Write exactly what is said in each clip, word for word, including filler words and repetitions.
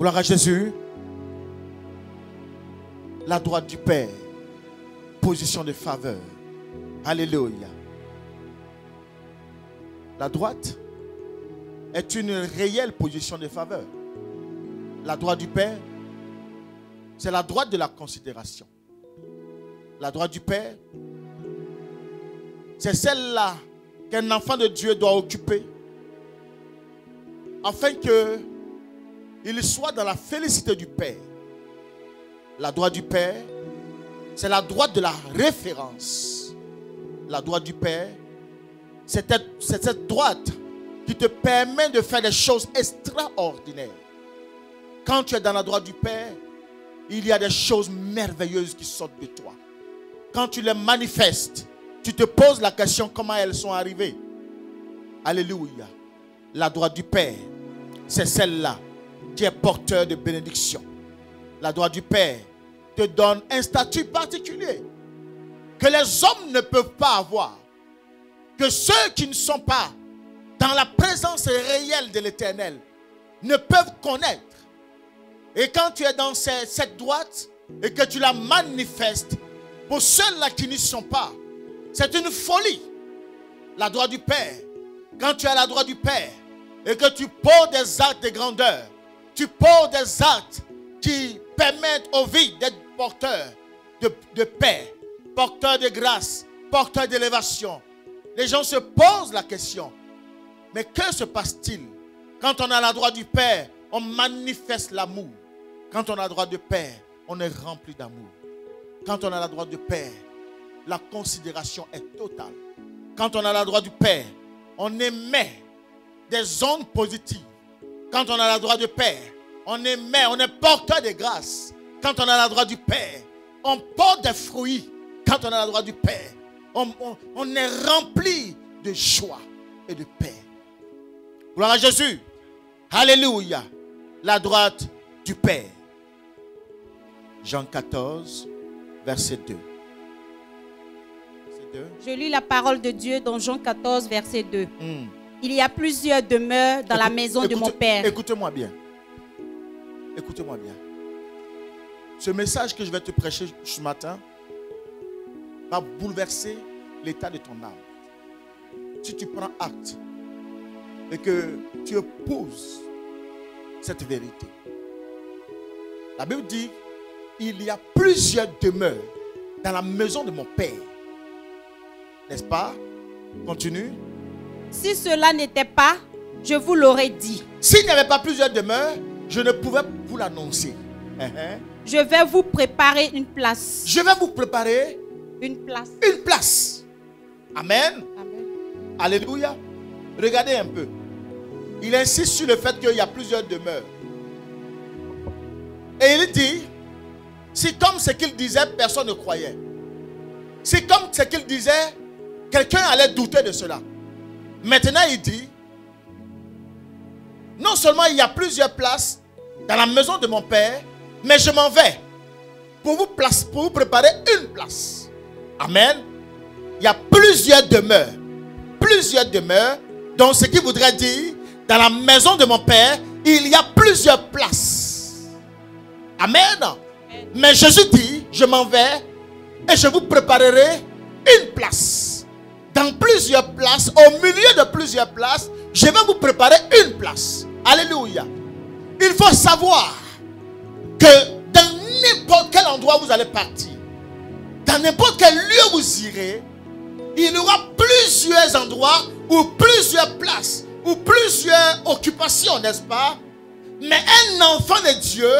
Gloire à Jésus. La droite du Père. Position de faveur. Alléluia. La droite est une réelle position de faveur. La droite du Père, c'est la droite de la considération. La droite du Père, c'est celle-là qu'un enfant de Dieu doit occuper afin qu'il soit dans la félicité du Père. La droite du Père, c'est la droite de la référence. La droite du Père, c'est cette droite qui te permet de faire des choses extraordinaires. Quand tu es dans la droite du Père, il y a des choses merveilleuses qui sortent de toi. Quand tu les manifestes, tu te poses la question comment elles sont arrivées. Alléluia. La droite du Père, c'est celle-là qui est porteur de bénédiction. La droite du Père te donne un statut particulier que les hommes ne peuvent pas avoir. Que ceux qui ne sont pas dans la présence réelle de l'Éternel ne peuvent connaître. Et quand tu es dans cette droite et que tu la manifestes, pour ceux-là qui n'y sont pas, c'est une folie. La droite du Père, quand tu es à la droite du Père et que tu poses des actes de grandeur, tu poses des actes qui permettent aux vies d'être porteurs de, de paix, porteurs de grâce, porteurs d'élévation. Les gens se posent la question, mais que se passe-t-il? Quand on est à la droite du Père, on manifeste l'amour. Quand on a droit de Père, on est rempli d'amour. Quand on a la droite du Père, la considération est totale. Quand on a la droite du Père, on émet des ondes positives. Quand on a la droite du Père, on émet, on est porteur de grâce. Quand on a la droite du Père, on porte des fruits. Quand on a la droite du Père, on, on, on est rempli de joie et de paix. Gloire à Jésus. Alléluia. La droite du Père. Jean quatorze, verset deux. verset deux. Je lis la parole de Dieu dans Jean quatorze, verset deux. Mm. Il y a plusieurs demeures dans Écoute, la maison écoute, de mon Père. Écoutez-moi bien. Écoutez-moi bien. Ce message que je vais te prêcher ce matin va bouleverser l'état de ton âme. Si tu prends acte et que tu épouses cette vérité. La Bible dit, il y a plusieurs demeures dans la maison de mon Père. N'est-ce pas? Continue. Si cela n'était pas, je vous l'aurais dit. S'il n'y avait pas plusieurs demeures, je ne pouvais vous l'annoncer. Uh-huh. Je vais vous préparer une place. Je vais vous préparer une place. Une place. Amen. Amen. Alléluia. Regardez un peu. Il insiste sur le fait qu'il y a plusieurs demeures. Et il dit, c'est comme ce qu'il disait, personne ne croyait. C'est comme ce qu'il disait, quelqu'un allait douter de cela. Maintenant, il dit, non seulement il y a plusieurs places dans la maison de mon Père, mais je m'en vais pour vous, place, pour vous préparer une place. Amen. Il y a plusieurs demeures. Plusieurs demeures. Donc, ce qui voudrait dire, dans la maison de mon Père, il y a plusieurs places. Amen. Amen. Mais Jésus dit, je m'en vais et je vous préparerai une place. Dans plusieurs places, au milieu de plusieurs places, je vais vous préparer une place. Alléluia. Il faut savoir que dans n'importe quel endroit vous allez partir, dans n'importe quel lieu vous irez, il y aura plusieurs endroits ou plusieurs places ou plusieurs occupations, n'est-ce pas? Mais un enfant de Dieu,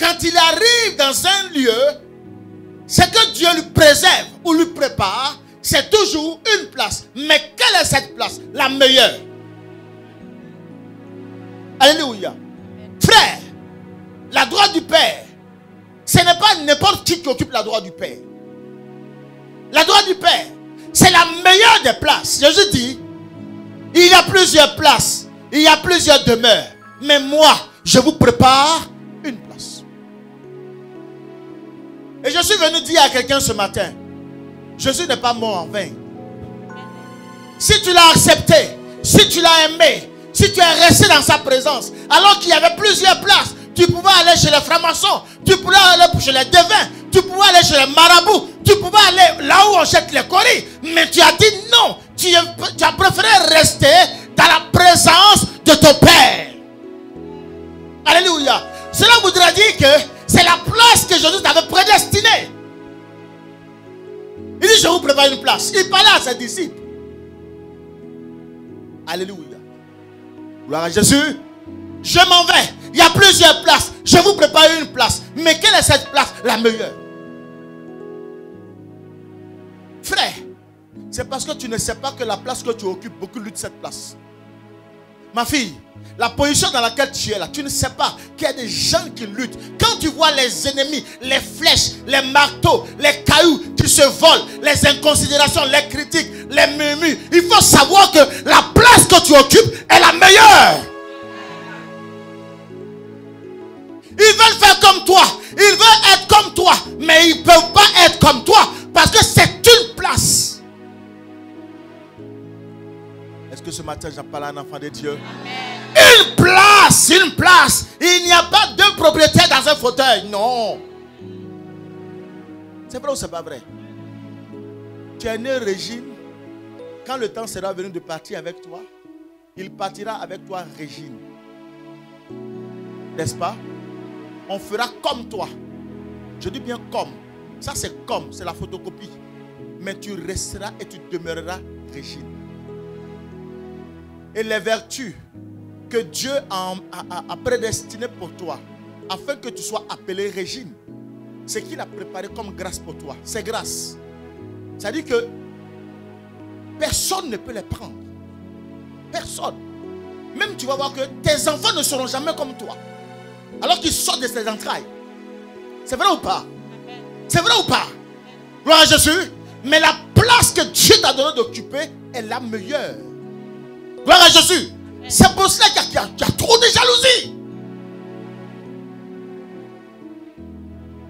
quand il arrive dans un lieu, ce que Dieu lui préserve ou lui prépare, c'est toujours une place. Mais quelle est cette place? La meilleure. Alléluia. Frère, la droite du Père, ce n'est pas n'importe qui qui occupe la droite du Père. La droite du Père, c'est la meilleure des places. Jésus dit, il y a plusieurs places, il y a plusieurs demeures. Mais moi, je vous prépare une place. Et je suis venu dire à quelqu'un ce matin, Jésus n'est pas mort en vain. Si tu l'as accepté, si tu l'as aimé, si tu es resté dans sa présence, alors qu'il y avait plusieurs places, Tu pouvais aller chez les francs-maçons, tu pouvais aller chez les devins, tu pouvais aller chez les marabouts, tu pouvais aller là où on jette les coris. Mais tu as dit non. Tu, tu as préféré rester dans la présence de ton Père. Alléluia. Cela voudrait dire que c'est la place que Jésus t'avait prédestinée. Il dit, je vous prépare une place. Il parlait à ses disciples. Alléluia. Gloire à Jésus. Je m'en vais. Il y a plusieurs places. Je vous prépare une place. Mais quelle est cette place la meilleure? Frère, c'est parce que tu ne sais pas que la place que tu occupes, beaucoup luttent cette place. Ma fille, la position dans laquelle tu es là, tu ne sais pas qu'il y a des gens qui luttent. Quand tu vois les ennemis, les flèches, les marteaux, les cailloux qui se volent, les inconsidérations, les critiques, les murmures, il faut savoir que la place que tu occupes est la meilleure. Ils veulent faire comme toi, ils veulent être comme toi, mais ils ne peuvent pas être comme toi parce que c'est une place. Est-ce que ce matin, j'en parle à un enfant de Dieu? Amen. Une place, une place. Il n'y a pas deux propriétaires dans un fauteuil. Non. C'est vrai ou c'est pas vrai? Tu as une régime. Quand le temps sera venu de partir avec toi, il partira avec toi, régime. N'est-ce pas? On fera comme toi. Je dis bien comme. Ça, c'est comme. C'est la photocopie. Mais tu resteras et tu demeureras régime. Et les vertus que Dieu a, a, a prédestinées pour toi, afin que tu sois appelé régime, c'est qu'il a préparé comme grâce pour toi. C'est grâce. C'est-à-dire que personne ne peut les prendre. Personne. Même tu vas voir que tes enfants ne seront jamais comme toi, alors qu'ils sortent de ses entrailles. C'est vrai ou pas? C'est vrai ou pas? Gloire à Jésus. Mais la place que Dieu t'a donné d'occuper est la meilleure. Gloire à Jésus. C'est pour cela qu'il y, y a trop de jalousie.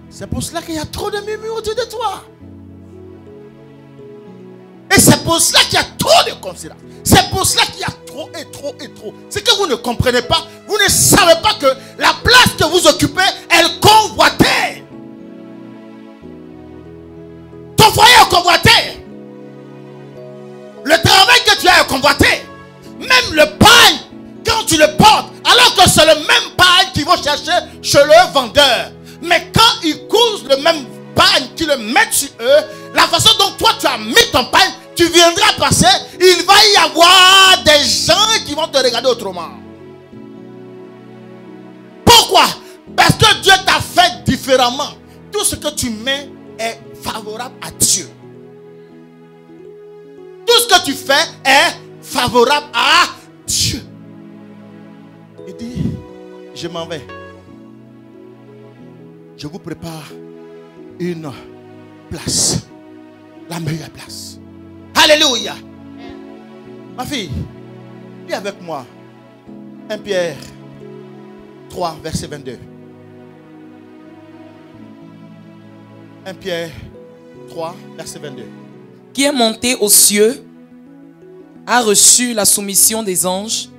C'est pour cela qu'il y a trop de murmures autour de toi. Et c'est pour cela qu'il y a trop de considération. C'est pour cela qu'il y a trop et trop et trop. C'est que vous ne comprenez pas. Vous ne savez pas que la place que vous occupez, elle convoitait. Ton foyer est convoité. Le travail que tu as est convoité. Même le pain, quand tu le portes, alors que c'est le même pain qu'ils vont chercher chez le vendeur. Mais quand ils cousent le même pain, qu'ils le mettent sur eux, la façon dont toi tu as mis ton pain, tu viendras passer, il va y avoir des gens qui vont te regarder autrement. Pourquoi? Parce que Dieu t'a fait différemment. Tout ce que tu mets est favorable à Dieu. Tout ce que tu fais est favorable à Dieu. Il dit, je m'en vais. Je vous prépare une place. La meilleure place. Alléluia. Ma fille, lis avec moi. Première Pierre trois, verset vingt-deux. Première Pierre trois, verset vingt-deux. Qui est monté aux cieux a reçu la soumission des anges,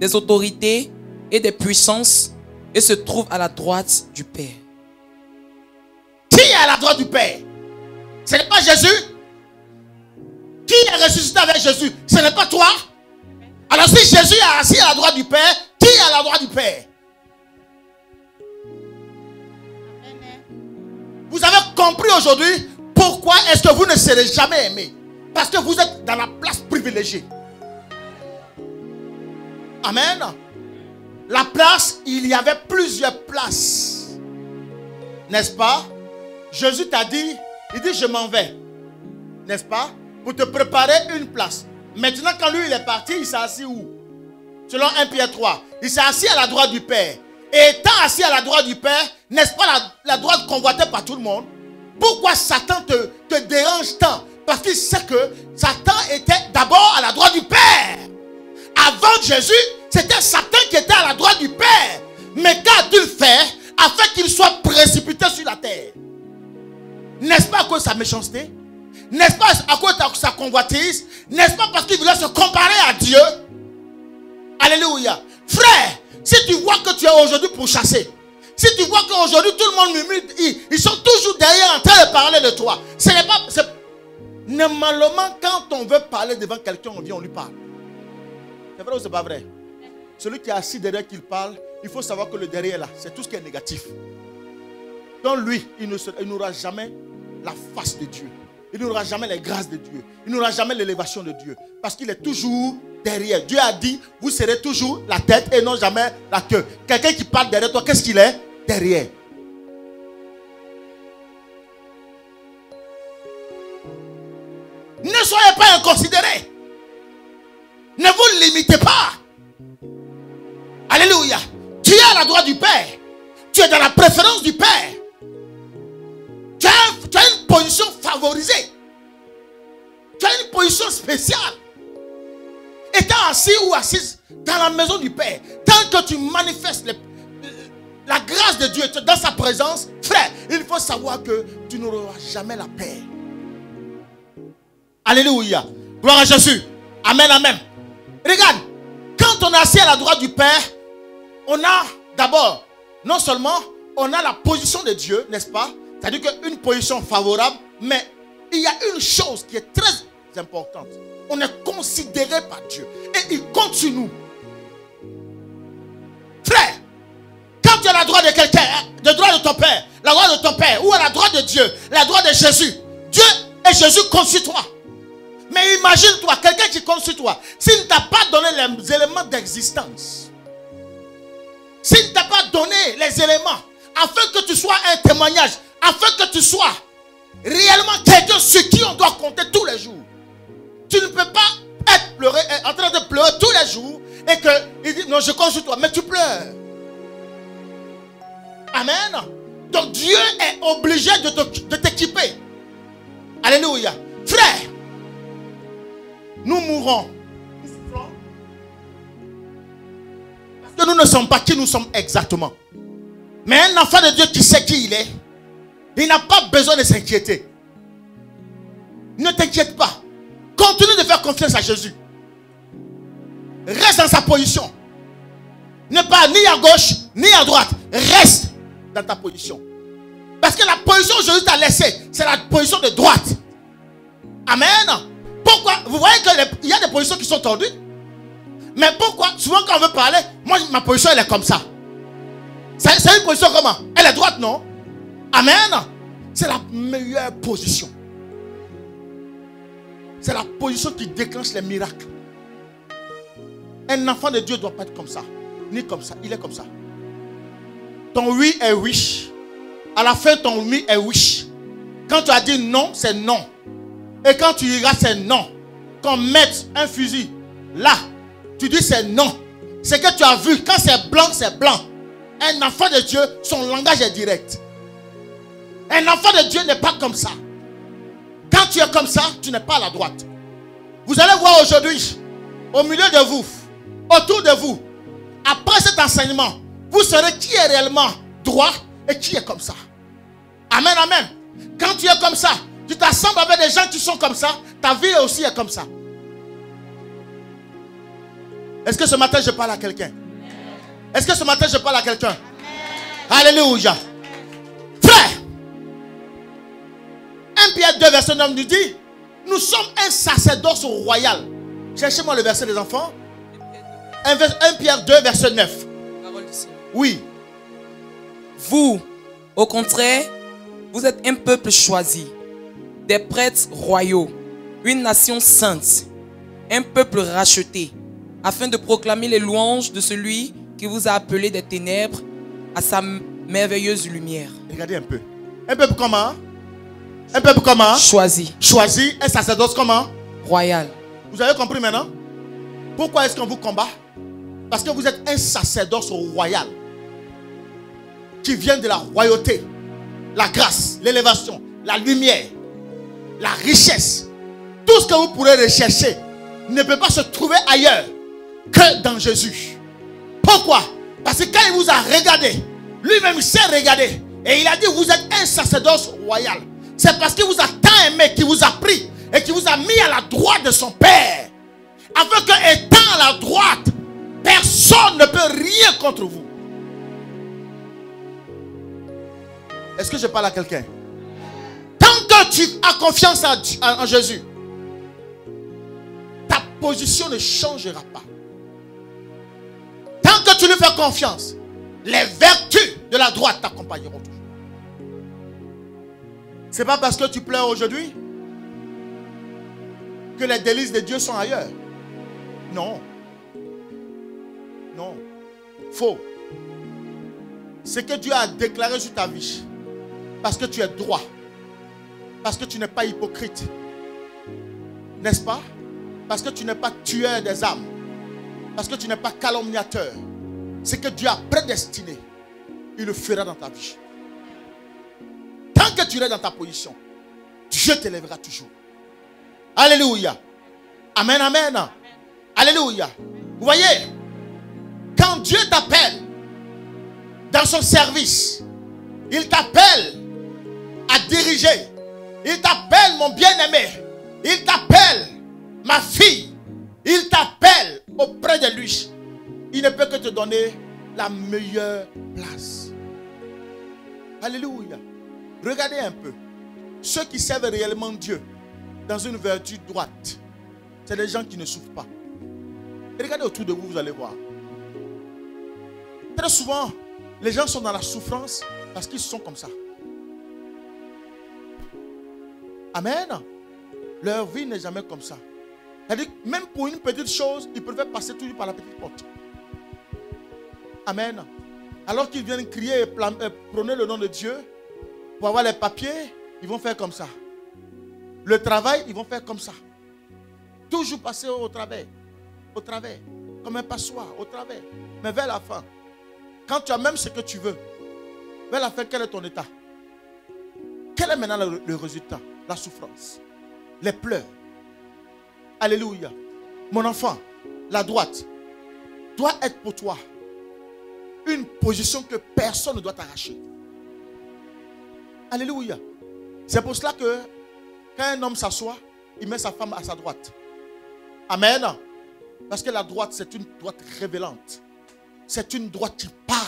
des autorités et des puissances, et se trouve à la droite du Père. Qui est à la droite du Père? Ce n'est pas Jésus. Qui est ressuscité avec Jésus? Ce n'est pas toi. Alors si Jésus est assis à la droite du Père, qui est à la droite du Père? Vous avez compris aujourd'hui pourquoi est-ce que vous ne serez jamais aimés? Parce que vous êtes dans la place privilégiée. Amen. La place, il y avait plusieurs places. N'est-ce pas? Jésus t'a dit, il dit je m'en vais. N'est-ce pas? Pour te préparer une place. Maintenant quand lui il est parti, il s'est assis où? Selon Première Pierre trois. Il s'est assis à la droite du Père. Et étant assis à la droite du Père, n'est-ce pas la, la droite convoitée par tout le monde? Pourquoi Satan te, te dérange tant? Parce qu'il sait que Satan était d'abord à la droite du Père. Avant Jésus, c'était Satan qui était à la droite du Père. Mais qu'a-t-il fait afin qu'il soit précipité sur la terre? N'est-ce pas à cause de sa méchanceté? N'est-ce pas à cause de sa convoitise? N'est-ce pas parce qu'il voulait se comparer à Dieu? Alléluia. Frère, si tu vois que tu es aujourd'hui pourchassé, Si tu vois qu'aujourd'hui tout le monde murmure, ils, ils sont toujours derrière en train de parler de toi. Ce n'est pas... Normalement, quand on veut parler devant quelqu'un, on vient, on lui parle. C'est vrai ou c'est pas vrai? Celui qui est assis derrière qu'il parle, il faut savoir que le derrière là, c'est tout ce qui est négatif. Donc lui, il n'aura jamais la face de Dieu. Il n'aura jamais les grâces de Dieu. Il n'aura jamais l'élévation de Dieu. Parce qu'il est toujours derrière. Dieu a dit, vous serez toujours la tête et non jamais la queue. Quelqu'un qui parle derrière toi, qu'est-ce qu'il est? Derrière. Ne soyez pas inconsidérés. Ne vous limitez pas. Alléluia. Tu es à la droite du Père. Tu es dans la préférence du Père. Tu as, tu as une position favorisée. Tu as une position spéciale. Étant assis ou assise dans la maison du Père, tant que tu manifestes les, la grâce de Dieu dans sa présence, frère, il faut savoir que tu n'auras jamais la paix. Alléluia. Gloire à Jésus. Amen, amen. Regarde, quand on est assis à la droite du Père, on a d'abord, non seulement, on a la position de Dieu, n'est-ce pas? C'est-à-dire qu'une position favorable, mais il y a une chose qui est très importante. On est considéré par Dieu. Et il compte sur nous. Frère, quand tu es à la droite de quelqu'un, de droite de ton Père, la droite de ton Père, ou à la droite de Dieu, la droite de Jésus, Dieu et Jésus comptent sur toi. Mais imagine-toi, quelqu'un qui compte sur toi, s'il ne t'a pas donné les éléments d'existence, s'il ne t'a pas donné les éléments, afin que tu sois un témoignage, afin que tu sois réellement quelqu'un sur qui on doit compter tous les jours. Tu ne peux pas être pleuré, en train de pleurer tous les jours et que il dit non, je compte sur toi, mais tu pleures. Amen. Donc Dieu est obligé de t'équiper. Alléluia. Frère, nous mourons. Nous souffrons. Parce que nous ne sommes pas qui nous sommes exactement. Mais un enfant de Dieu qui sait qui il est, il n'a pas besoin de s'inquiéter. Ne t'inquiète pas. Continue de faire confiance à Jésus. Reste dans sa position. Ne pas ni à gauche, ni à droite. Reste dans ta position. Parce que la position que Jésus t'a laissée, c'est la position de droite. Amen. Pourquoi? Vous voyez qu'il y a des positions qui sont tordues. Mais pourquoi? Souvent quand on veut parler, moi ma position elle est comme ça. C'est une position comment? Elle est droite, non? Amen. C'est la meilleure position. C'est la position qui déclenche les miracles. Un enfant de Dieu ne doit pas être comme ça. Ni comme ça. Il est comme ça. Ton oui est oui. À la fin, ton oui est oui. Quand tu as dit non, c'est non. Et quand tu iras, c'est non. Quand on met un fusil là, tu dis c'est non. Ce que tu as vu, quand c'est blanc, c'est blanc. Un enfant de Dieu, son langage est direct. Un enfant de Dieu n'est pas comme ça. Quand tu es comme ça, tu n'es pas à la droite. Vous allez voir aujourd'hui, au milieu de vous, autour de vous, après cet enseignement, vous saurez qui est réellement droit et qui est comme ça. Amen, amen. Quand tu es comme ça, tu t'assembles avec des gens qui sont comme ça, ta vie aussi est comme ça. Est-ce que ce matin je parle à quelqu'un? Est-ce que ce matin je parle à quelqu'un? Alléluia. Frère, Pierre deux, verset neuf nous dit, nous sommes un sacerdoce royal. Cherchez-moi le verset des enfants. un Pierre deux, verset neuf. Oui. Vous, au contraire, vous êtes un peuple choisi, des prêtres royaux, une nation sainte, un peuple racheté, afin de proclamer les louanges de celui qui vous a appelé des ténèbres à sa merveilleuse lumière. Regardez un peu. Un peuple comment? Un peuple comment? Choisi. Choisi, un sacerdoce comment? Royal. Vous avez compris maintenant? Pourquoi est-ce qu'on vous combat? Parce que vous êtes un sacerdoce royal qui vient de la royauté, la grâce, l'élévation, la lumière, la richesse. Tout ce que vous pourrez rechercher ne peut pas se trouver ailleurs que dans Jésus. Pourquoi? Parce que quand il vous a regardé, lui-même s'est regardé et il a dit vous êtes un sacerdoce royal. C'est parce qu'il vous a tant aimé, qu'il vous a pris et qu'il vous a mis à la droite de son Père. Afin que, étant à la droite, personne ne peut rien contre vous. Est-ce que je parle à quelqu'un? Tant que tu as confiance en, en, en Jésus, ta position ne changera pas. Tant que tu lui fais confiance, les vertus de la droite t'accompagneront toujours. C'est pas parce que tu pleures aujourd'hui que les délices de Dieu sont ailleurs. Non. Non. Faux. Ce que Dieu a déclaré sur ta vie, parce que tu es droit, parce que tu n'es pas hypocrite, n'est-ce pas? Parce que tu n'es pas tueur des âmes, parce que tu n'es pas calomniateur. Ce que Dieu a prédestiné, il le fera dans ta vie. Tant que tu es dans ta position, Dieu t'élèvera toujours. Alléluia. Amen, amen, amen. Alléluia. Vous voyez, quand Dieu t'appelle dans son service, il t'appelle à diriger. Il t'appelle mon bien-aimé. Il t'appelle ma fille. Il t'appelle auprès de lui. Il ne peut que te donner la meilleure place. Alléluia. Regardez un peu. Ceux qui servent réellement Dieu dans une vertu droite, c'est des gens qui ne souffrent pas. Et regardez autour de vous, vous allez voir. Très souvent, les gens sont dans la souffrance parce qu'ils sont comme ça. Amen. Leur vie n'est jamais comme ça. C'est-à-dire que même pour une petite chose, ils préfèrent passer toujours par la petite porte. Amen. Alors qu'ils viennent crier et prôner le nom de Dieu, pour avoir les papiers, ils vont faire comme ça. Le travail, ils vont faire comme ça. Toujours passer au travers. Au travers. Comme un passoire, au travers. Mais vers la fin, quand tu as même ce que tu veux, vers la fin, quel est ton état? Quel est maintenant le, le résultat? La souffrance. Les pleurs. Alléluia. Mon enfant, la droite doit être pour toi une position que personne ne doit t'arracher. Alléluia. C'est pour cela que quand un homme s'assoit, il met sa femme à sa droite. Amen. Parce que la droite, c'est une droite révélante. C'est une droite qui parle.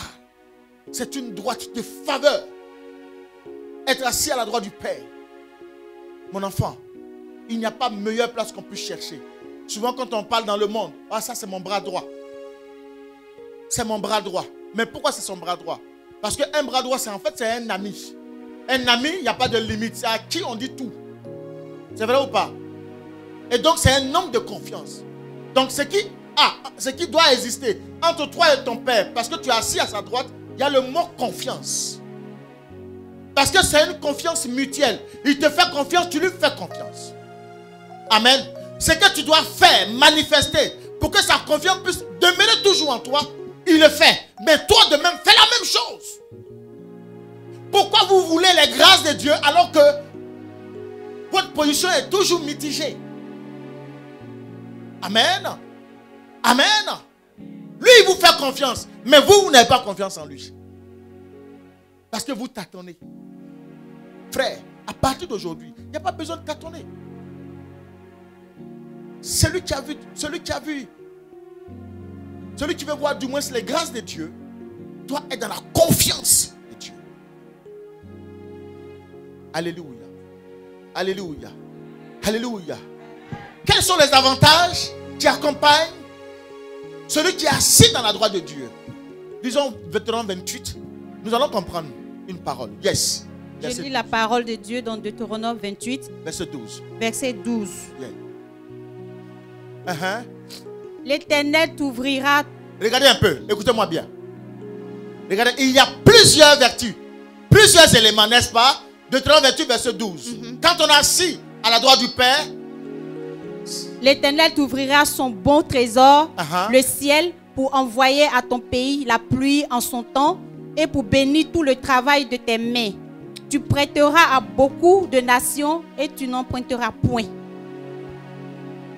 C'est une droite de faveur. Être assis à la droite du Père. Mon enfant, il n'y a pas meilleure place qu'on puisse chercher. Souvent quand on parle dans le monde, « Ah ça c'est mon bras droit. » C'est mon bras droit. Mais pourquoi c'est son bras droit? Parce qu'un bras droit, c'est en fait c'est un ami. Un ami, il n'y a pas de limite. C'est à qui on dit tout. C'est vrai ou pas? Et donc, c'est un homme de confiance. Donc, ce qui, ah, ce qui doit exister entre toi et ton père, parce que tu es assis à sa droite, il y a le mot confiance. Parce que c'est une confiance mutuelle. Il te fait confiance, tu lui fais confiance. Amen. Ce que tu dois faire, manifester, pour que sa confiance puisse demeurer toujours en toi, il le fait. Mais toi, de même, fais la même chose. Pourquoi vous voulez les grâces de Dieu alors que votre position est toujours mitigée? Amen. Amen. Lui, il vous fait confiance. Mais vous, vous n'avez pas confiance en lui. Parce que vous tâtonnez. Frère, à partir d'aujourd'hui, il n'y a pas besoin de tâtonner. Celui qui a vu, celui qui a vu, celui qui veut voir du moins les grâces de Dieu, doit être dans la confiance. Alléluia. Alléluia. Alléluia. Quels sont les avantages qui accompagnent celui qui est assis dans la droite de Dieu? Disons, Deutéronome vingt-huit, nous allons comprendre une parole. Yes. Je yes. lis la parole de Dieu dans Deutéronome vingt-huit. Verset douze. Verset douze. Yeah. Uh-huh. L'Éternel t'ouvrira. Regardez un peu, écoutez-moi bien. Regardez, il y a plusieurs vertus, plusieurs éléments, n'est-ce pas? Deutéronome vingt-huit, verset douze. Mm-hmm. Quand on est assis à la droite du Père, l'Éternel t'ouvrira son bon trésor, uh-huh. le ciel, pour envoyer à ton pays la pluie en son temps et pour bénir tout le travail de tes mains. Tu prêteras à beaucoup de nations et tu n'emprunteras point.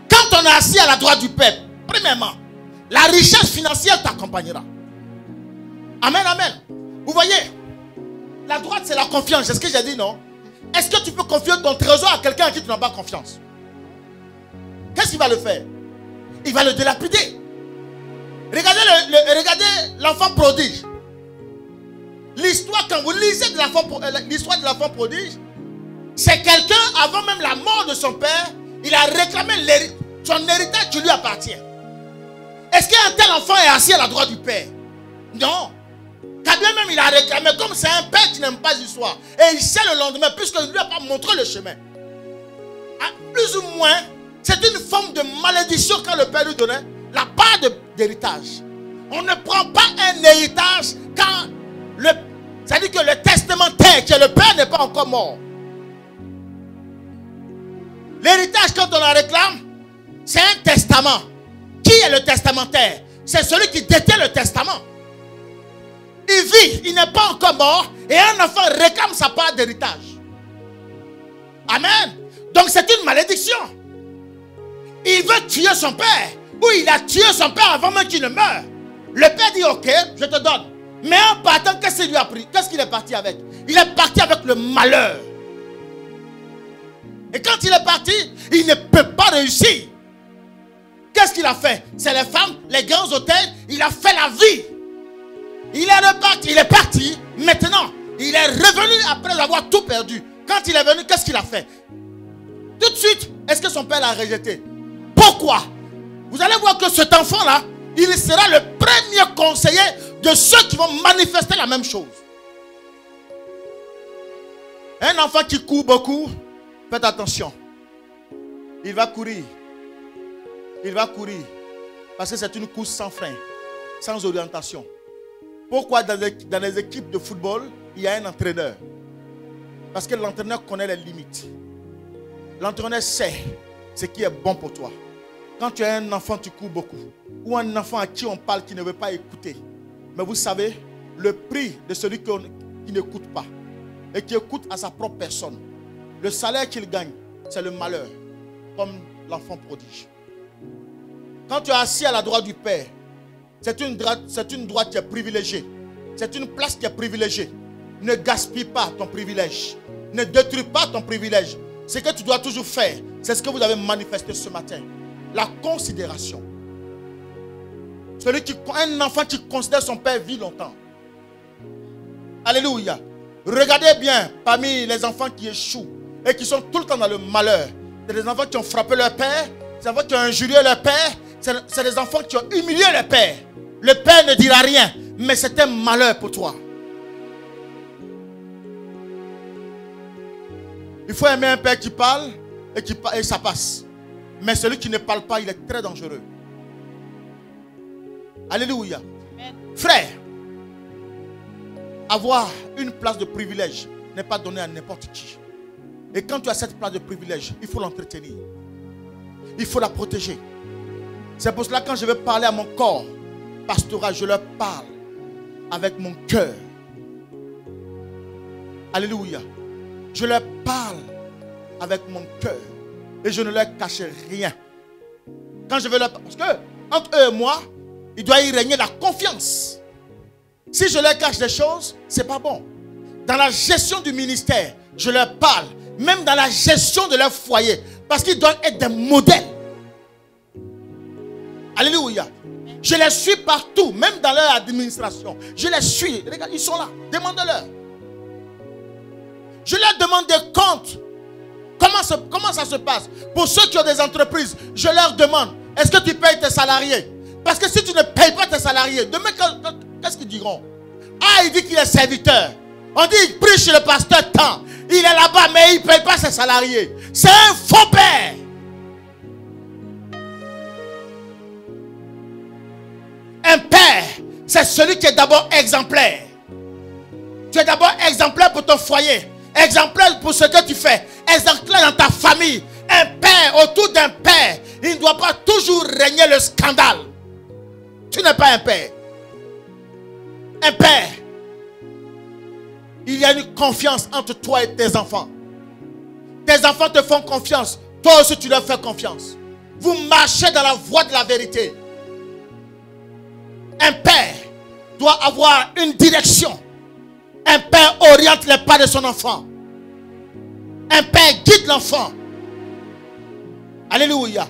Quand on est assis à la droite du Père, premièrement, la richesse financière t'accompagnera. Amen, amen. Vous voyez? La droite, c'est la confiance. C'est ce que j'ai dit, non? Est-ce que tu peux confier ton trésor à quelqu'un à qui tu n'as pas confiance? Qu'est-ce qu'il va le faire? Il va le délapider. Regardez l'enfant le, le, regardez l'enfant prodige. L'histoire quand vous lisez l'histoire de la femme prodige, c'est quelqu'un, avant même la mort de son père, il a réclamé son héritage qui lui appartient. Est-ce qu'un tel enfant est assis à la droite du père? Non. Quand bien même il a réclamé, comme c'est un père qui n'aime pas l'histoire, et il sait le lendemain, puisque lui n'a pas montré le chemin. À plus ou moins, c'est une forme de malédiction quand le père lui donnait la part d'héritage. On ne prend pas un héritage quand le... C'est-à-dire que le testamentaire, que le père n'est pas encore mort. L'héritage, quand on la réclame, c'est un testament. Qui est le testamentaire? C'est celui qui détient le testament. Il vit, il n'est pas encore mort, et un enfant réclame sa part d'héritage. Amen. Donc c'est une malédiction. Il veut tuer son père, ou il a tué son père avant même qu'il ne meure. Le père dit ok, je te donne. Mais en partant, qu'est-ce qu'il lui a pris? Qu'est-ce qu'il est parti avec? Il est parti avec le malheur. Et quand il est parti, il ne peut pas réussir. Qu'est-ce qu'il a fait? C'est les femmes, les grands hôtels. Il a fait la vie. Il est reparti, il est parti. Maintenant, il est revenu après avoir tout perdu. Quand il est venu, qu'est-ce qu'il a fait? Tout de suite, est-ce que son père l'a rejeté? Pourquoi? Vous allez voir que cet enfant-là, il sera le premier conseiller de ceux qui vont manifester la même chose. Un enfant qui court beaucoup, faites attention. Il va courir. Il va courir. Parce que c'est une course sans frein, sans orientation. Pourquoi dans les, dans les équipes de football, il y a un entraîneur? Parce que l'entraîneur connaît les limites. L'entraîneur sait ce qui est bon pour toi. Quand tu as un enfant, tu cours beaucoup. Ou un enfant à qui on parle qui ne veut pas écouter. Mais vous savez, le prix de celui qui n'écoute pas et qui écoute à sa propre personne, le salaire qu'il gagne, c'est le malheur, comme l'enfant prodige. Quand tu es assis à la droite du Père, c'est une droite, c'est une droite qui est privilégiée. C'est une place qui est privilégiée. Ne gaspille pas ton privilège. Ne détruis pas ton privilège. Ce que tu dois toujours faire, c'est ce que vous avez manifesté ce matin. La considération. Celui qui, un enfant qui considère son père vit longtemps. Alléluia. Regardez bien parmi les enfants qui échouent et qui sont tout le temps dans le malheur. C'est des enfants qui ont frappé leur père, c'est des enfants qui ont injurié leur père, c'est des enfants qui ont humilié leur père. Le père ne dira rien, mais c'est un malheur pour toi. Il faut aimer un père qui parle et, qui, et ça passe. Mais celui qui ne parle pas, il est très dangereux. Alléluia. Amen. Frère, avoir une place de privilège n'est pas donné à n'importe qui. Et quand tu as cette place de privilège, il faut l'entretenir. Il faut la protéger. C'est pour cela que quand je vais parler à mon corps pastoral, je leur parle avec mon cœur. Alléluia. Je leur parle avec mon cœur. Et je ne leur cache rien. Quand je vais leur parler, parce que entre eux et moi, il doit y régner la confiance. Si je leur cache des choses, c'est pas bon. Dans la gestion du ministère, je leur parle. Même dans la gestion de leur foyer. Parce qu'ils doivent être des modèles. Alléluia. Je les suis partout. Même dans leur administration. Je les suis. Regarde, ils sont là. Demandez-leur. Je leur demande des comptes. Comment ça, comment ça se passe? Pour ceux qui ont des entreprises, je leur demande. Est-ce que tu payes tes salariés? Parce que si tu ne payes pas tes salariés, demain, qu'est-ce qu'ils diront? Ah, il dit qu'il est serviteur. On dit, il prie chez le pasteur tant. Il est là-bas, mais il ne paye pas ses salariés. C'est un faux père. Un père, c'est celui qui est d'abord exemplaire. Tu es d'abord exemplaire pour ton foyer. Exemplaire pour ce que tu fais. Exemplaire dans ta famille. Un père, autour d'un père, il ne doit pas toujours régner le scandale. Tu n'es pas un père. Un père. Il y a une confiance entre toi et tes enfants. Tes enfants te font confiance. Toi aussi tu leur fais confiance. Vous marchez dans la voie de la vérité. Un père doit avoir une direction. Un père oriente les pas de son enfant. Un père guide l'enfant. Alléluia.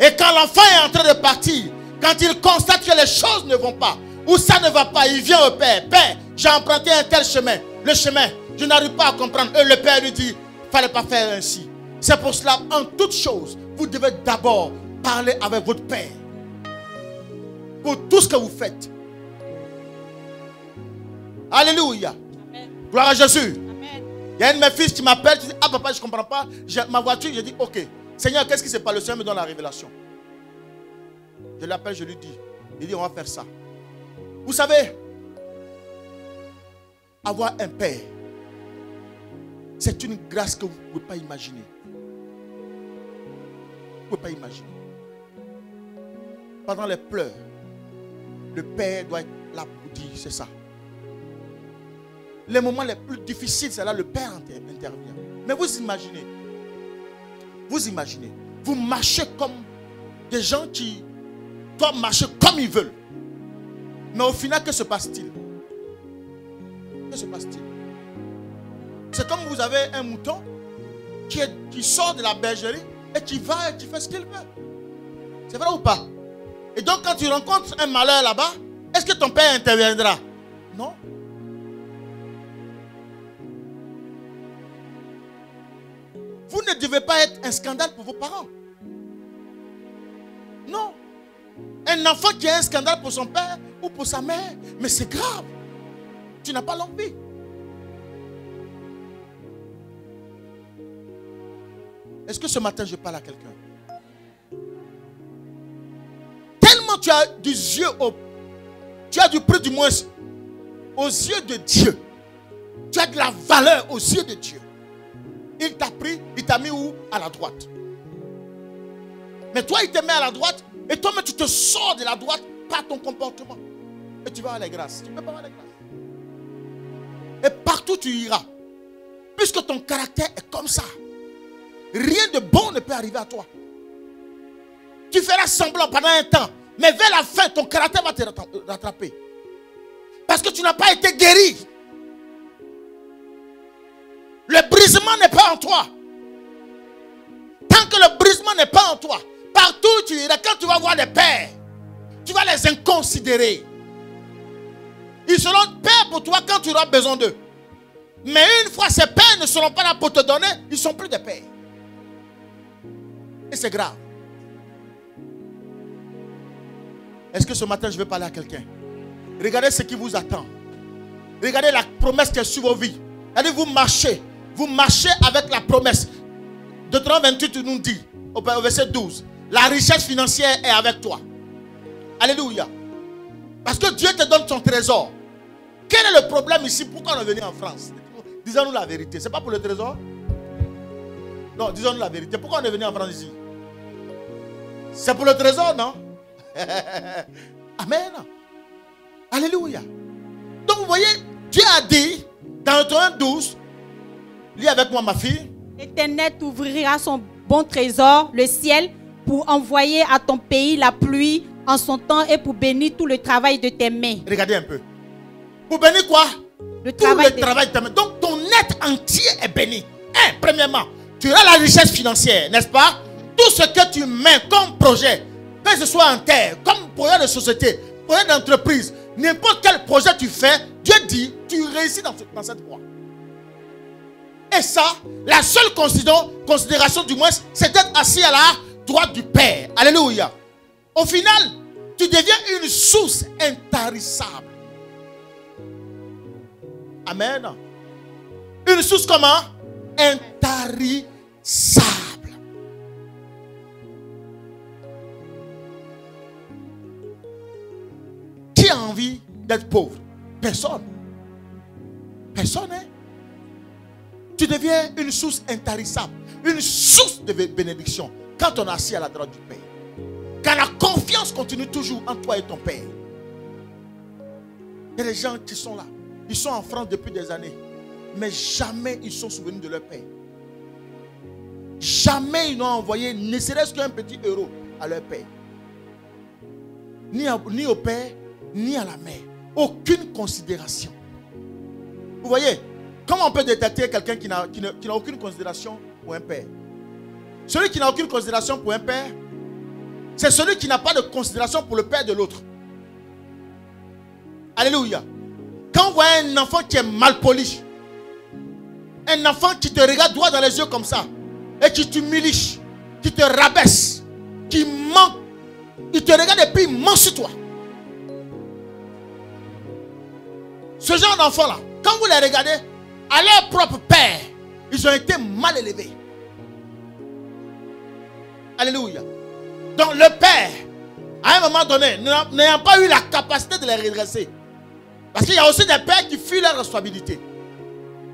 Et quand l'enfant est en train de partir, quand il constate que les choses ne vont pas, ou ça ne va pas, il vient au père. Père, j'ai emprunté un tel chemin, le chemin, je n'arrive pas à comprendre. Et le Père lui dit, fallait pas faire ainsi. C'est pour cela, en toute chose, vous devez d'abord parler avec votre Père. Pour tout ce que vous faites. Alléluia. Amen. Gloire à Jésus. Amen. Il y a un de mes fils qui m'appelle, qui dit, ah papa, je ne comprends pas. J'ai ma voiture, je dis, ok. Seigneur, qu'est-ce qui se passe? Le Seigneur me donne la révélation. Je l'appelle, je lui dis. Il dit, on va faire ça. Vous savez, avoir un père, c'est une grâce que vous ne pouvez pas imaginer. Vous ne pouvez pas imaginer. Pendant les pleurs, le père doit être là pour dire, c'est ça. Les moments les plus difficiles, c'est là le père intervient. Mais vous imaginez, vous imaginez, vous marchez comme des gens qui doivent marcher comme ils veulent. Mais au final, que se passe-t-il? Que se passe-t-il? C'est comme vous avez un mouton qui, est, qui sort de la bergerie et qui va et qui fait ce qu'il veut. C'est vrai ou pas? Et donc quand tu rencontres un malheur là-bas, est-ce que ton père interviendra? Non. Vous ne devez pas être un scandale pour vos parents. Non. Un enfant qui a un scandale pour son père ou pour sa mère, mais c'est grave. Tu n'as pas l'envie. Est-ce que ce matin je parle à quelqu'un? Tellement tu as du yeux au, tu as du prix du moins aux yeux de Dieu. Tu as de la valeur aux yeux de Dieu. Il t'a pris, il t'a mis où? À la droite. Mais toi, il te met à la droite et toi, mais tu te sors de la droite par ton comportement. Et tu vas à la grâce. Tu ne peux pas avoir la grâce. Et partout tu iras. Puisque ton caractère est comme ça. Rien de bon ne peut arriver à toi. Tu feras semblant pendant un temps. Mais vers la fin, ton caractère va te rattraper. Parce que tu n'as pas été guéri. Le brisement n'est pas en toi. Tant que le brisement n'est pas en toi, partout où tu iras, quand tu vas voir les pères, tu vas les inconsidérer. Ils seront pères pour toi quand tu auras besoin d'eux. Mais une fois ces pères ne seront pas là pour te donner, ils ne sont plus des pères. Et c'est grave. Est-ce que ce matin je vais parler à quelqu'un? Regardez ce qui vous attend. Regardez la promesse qui est sur vos vies. Allez, vous marchez. Vous marchez avec la promesse. Deutéronome vingt-huit nous dit, au verset douze, la richesse financière est avec toi. Alléluia. Parce que Dieu te donne son trésor. Quel est le problème ici? Pourquoi on est venu en France? Disons-nous la vérité. Ce n'est pas pour le trésor? Non, disons-nous la vérité. Pourquoi on est venu en France ici? C'est pour le trésor, non? Amen. Alléluia. Donc vous voyez, Dieu a dit dans Deutéronome douze, lis avec moi ma fille. L'Éternel t'ouvrira son bon trésor, le ciel, pour envoyer à ton pays la pluie en son temps et pour bénir tout le travail de tes mains. Regardez un peu. Pour bénir quoi? Le tout travail le de... travail de tes mains. Donc ton être entier est béni. Hein, premièrement, tu as la richesse financière, n'est-ce pas? Tout ce que tu mets comme projet, que ce soit en terre, comme projet de société, projet d'entreprise, n'importe quel projet tu fais, Dieu dit, tu réussis dans, ce, dans cette voie. Et ça, la seule considération du moins, c'est d'être assis à la droite du Père. Alléluia. Au final, tu deviens une source intarissable. Amen. Une source comment? Intarissable. Qui a envie d'être pauvre? Personne. Personne, hein? Tu deviens une source intarissable, une source de bénédiction quand on est assis à la droite du Père. Car la confiance continue toujours en toi et ton Père. Il y a des gens qui sont là, ils sont en France depuis des années, mais jamais ils sont souvenus de leur Père. Jamais ils n'ont envoyé ne serait-ce qu'un petit euro à leur Père. Ni, à, ni au Père, ni à la Mère. Aucune considération. Vous voyez? Comment on peut détecter quelqu'un qui n'a qui qui n'a aucune considération pour un père? Celui qui n'a aucune considération pour un père, c'est celui qui n'a pas de considération pour le père de l'autre. Alléluia. Quand Quand vous voyez un enfant qui est mal poli, un enfant qui te regarde droit dans les yeux comme ça, et qui t'humilie, qui te rabaisse, qui ment, il te regarde et puis il ment sur toi. Ce genre d'enfant-là, quand vous les regardez, à leur propre père, ils ont été mal élevés. Alléluia. Donc le père, à un moment donné, n'ayant pas eu la capacité de les redresser, parce qu'il y a aussi des pères qui fuient leur responsabilité.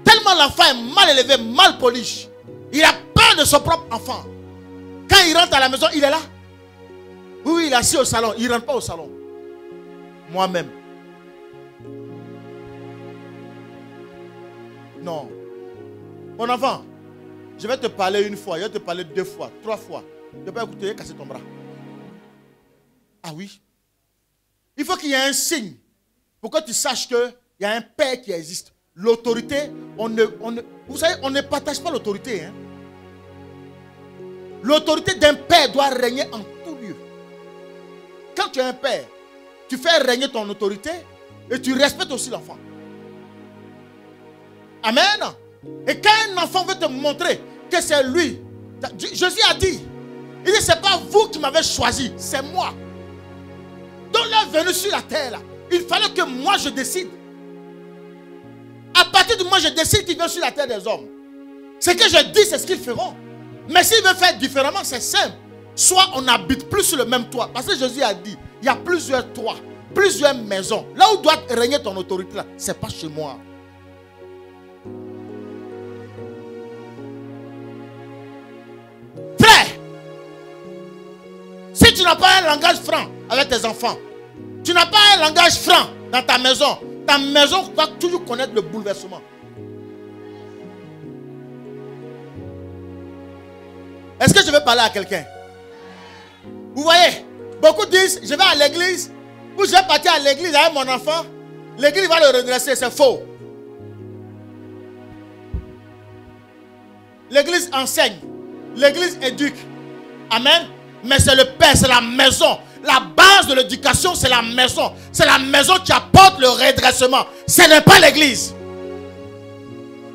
Tellement l'enfant est mal élevé, mal poli, il a peur de son propre enfant. Quand il rentre à la maison, il est là. Oui, oui, il est assis au salon, il ne rentre pas au salon. Moi-même. Non. Mon enfant, je vais te parler une fois, je vais te parler deux fois, trois fois. Je ne vais pas écouter, casser ton bras. Ah oui. Il faut qu'il y ait un signe pour que tu saches qu'il y a un père qui existe. L'autorité, on ne, on ne, vous savez, on ne partage pas l'autorité. Hein? L'autorité d'un père doit régner en tout lieu. Quand tu es un père, tu fais régner ton autorité et tu respectes aussi l'enfant. Amen. Et quand un enfant veut te montrer que c'est lui, Jésus a dit, il dit, c'est pas vous qui m'avez choisi, c'est moi. Donc là, venu sur la terre, là, il fallait que moi je décide. À partir du moment où je décide qu'il vient sur la terre des hommes, ce que je dis, c'est ce qu'ils feront. Mais s'ils veulent faire différemment, c'est simple. Soit on n'habite plus sur le même toit. Parce que Jésus a dit, il y a plusieurs toits, plusieurs maisons. Là où doit régner ton autorité, ce n'est pas chez moi. Frère, si tu n'as pas un langage franc avec tes enfants, tu n'as pas un langage franc dans ta maison, ta maison va toujours connaître le bouleversement. Est-ce que je vais parler à quelqu'un? Vous voyez, beaucoup disent, je vais à l'église, ou je vais partir à l'église avec mon enfant, l'église va le redresser, c'est faux. L'église enseigne, l'église éduque. Amen. Mais c'est le père, c'est la maison. La base de l'éducation, c'est la maison. C'est la maison qui apporte le redressement. Ce n'est pas l'église.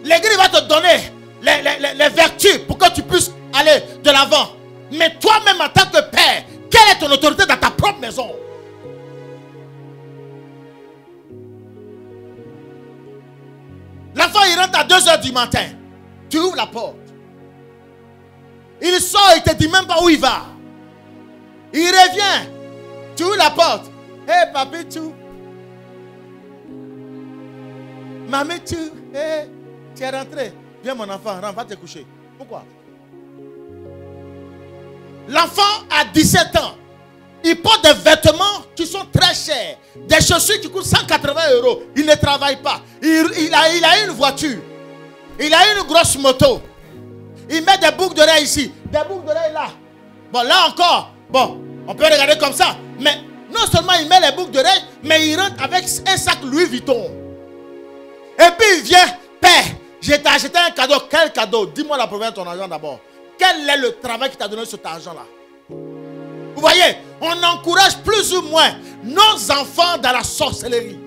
L'église va te donner les, les, les vertus pour que tu puisses aller de l'avant. Mais toi-même en tant que père, quelle est ton autorité dans ta propre maison? L'enfant, il rentre à deux heures du matin. Tu ouvres la porte. Il sort, il ne te dit même pas où il va. Il revient. Tu ouvres la porte. Hé, hey, papi, tu. Maman, tu. Hé, hey, tu es rentré. Viens, mon enfant, rentre, va te coucher. Pourquoi? L'enfant a dix-sept ans. Il porte des vêtements qui sont très chers. Des chaussures qui coûtent cent quatre-vingts euros. Il ne travaille pas. Il, il, a, il a une voiture. Il a une grosse moto. Il met des boucles d'oreilles ici. Des boucles d'oreilles là. Bon, là encore. Bon, on peut regarder comme ça. Mais non seulement il met les boucles d'oreilles, mais il rentre avec un sac Louis Vuitton. Et puis il vient, père, je t'ai acheté un cadeau. Quel cadeau? Dis-moi la provenance de ton argent d'abord. Quel est le travail qui t'a donné cet argent-là? Vous voyez, on encourage plus ou moins nos enfants dans la sorcellerie.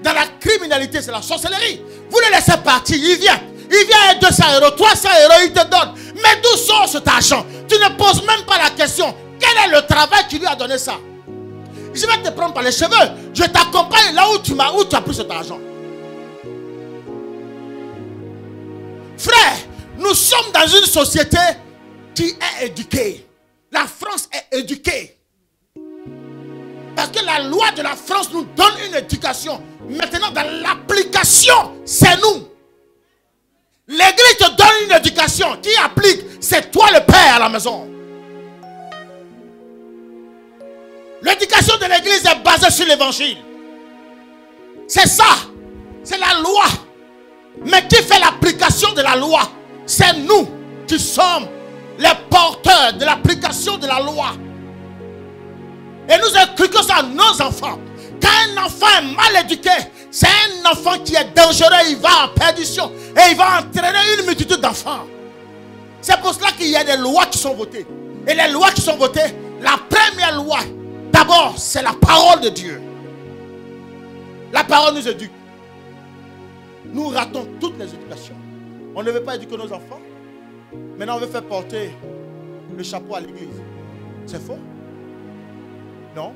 Dans la criminalité, c'est la sorcellerie. Vous le laissez partir, il vient. Il vient avec deux cents euros, trois cents euros, il te donne. Mais d'où sort cet argent? Tu ne poses même pas la question. Quel est le travail qui lui a donné ça? Je vais te prendre par les cheveux. Je t'accompagne là où tu, m'as, où tu as pris cet argent. Frère, nous sommes dans une société qui est éduquée. La France est éduquée. Parce que la loi de la France nous donne une éducation. Maintenant, dans l'application, c'est nous. L'église te donne une éducation qui applique, c'est toi le père à la maison. L'éducation de l'église est basée sur l'évangile. C'est ça, c'est la loi. Mais qui fait l'application de la loi? C'est nous qui sommes les porteurs de l'application de la loi. Et nous inculquons ça à nos enfants. Quand un enfant est mal éduqué, c'est un enfant qui est dangereux, il va en perdition et il va entraîner une multitude d'enfants. C'est pour cela qu'il y a des lois qui sont votées. Et les lois qui sont votées, la première loi, d'abord, c'est la parole de Dieu. La parole nous éduque. Nous ratons toutes les éducations. On ne veut pas éduquer nos enfants. Maintenant, on veut faire porter le chapeau à l'église. C'est faux. Non.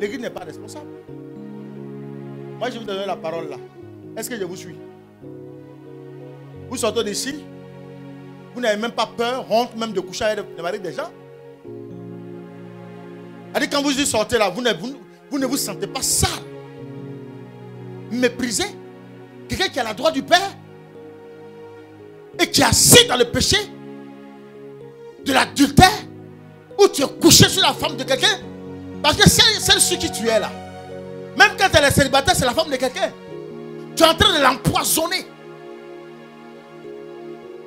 L'église n'est pas responsable. Moi, je vous donne la parole là. Est-ce que je vous suis? Vous sortez d'ici. Vous n'avez même pas peur, honte même de coucher avec le mari des gens. C'est-à-dire quand vous y sortez là, vous ne vous, vous ne vous sentez pas sale. Méprisé. Quelqu'un qui a la droite du Père et qui est assis dans le péché de l'adultère, où tu es couché sur la femme de quelqu'un, parce que c'est celle qui tu es là. Même quand elle est célibataire, c'est la femme de quelqu'un. Tu es en train de l'empoisonner.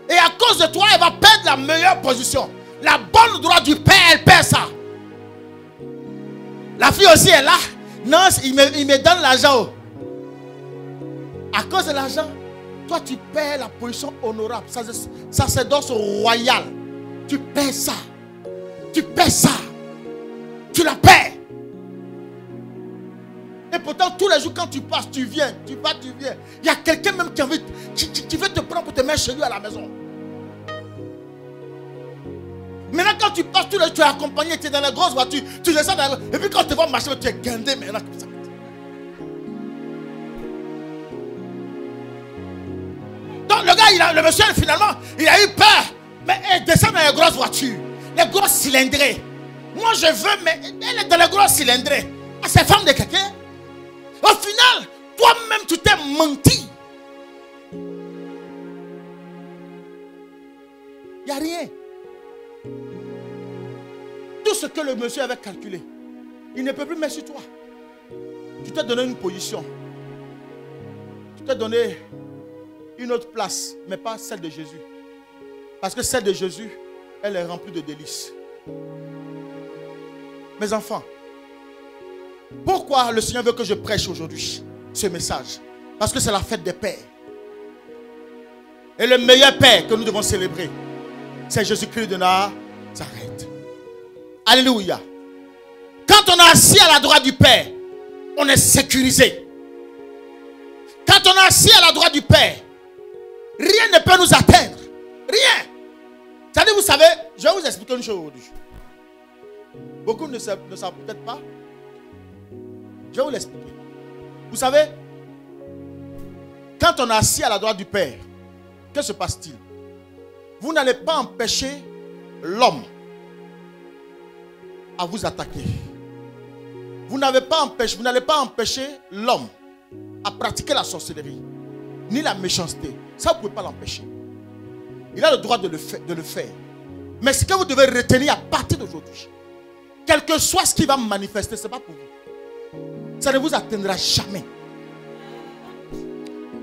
Et à cause de toi, elle va perdre la meilleure position. La bonne droite du Père, elle perd ça. La fille aussi est là. Non, il me, il me donne l'argent. À cause de l'argent, toi tu perds la position honorable, sacerdoce royal. Tu perds ça. Tu perds ça. Tu la perds. Et pourtant, tous les jours, quand tu passes, tu viens, tu vas, tu viens. Il y a quelqu'un même qui, envie, qui, qui, qui veut te prendre pour te mettre chez lui à la maison. Maintenant, quand tu passes, tous les jours, tu es accompagné, tu es dans la grosse voiture, tu descends dans la... Et puis quand tu vas marcher, tu es guindé maintenant comme ça. Donc le gars, il a, le monsieur, finalement, il a eu peur. Mais elle descend dans les grosses voitures, les grosses cylindrées. Moi, je veux, mais elle est dans les grosses cylindrées. Ah, c'est femme de quelqu'un. Au final, toi-même, tu t'es menti. Il n'y a rien. Tout ce que le monsieur avait calculé, il ne peut plus mettre sur toi. Tu t'es donné une position. Tu t'es donné... une autre place, mais pas celle de Jésus. Parce que celle de Jésus, elle est remplie de délices. Mes enfants, pourquoi le Seigneur veut que je prêche aujourd'hui ce message? Parce que c'est la fête des pères. Et le meilleur père que nous devons célébrer, c'est Jésus-Christ de Nazareth. Alléluia. Quand on est assis à la droite du Père, on est sécurisé. Quand on est assis à la droite du Père, rien ne peut nous atteindre. Rien. C'est-à-dire, vous savez, je vais vous expliquer une chose aujourd'hui. Beaucoup ne savent, ne savent peut-être pas. Je vais vous l'expliquer. Vous savez, quand on est assis à la droite du Père, que se passe-t-il? Vous n'allez pas empêcher l'homme à vous attaquer. Vous n'avez pas empêché, vous n'allez pas empêcher l'homme à pratiquer la sorcellerie, ni la méchanceté. Ça, vous ne pouvez pas l'empêcher. Il a le droit de le faire, de le faire. Mais ce que vous devez retenir à partir d'aujourd'hui, quel que soit ce qui va manifester, ce n'est pas pour vous. Ça ne vous atteindra jamais.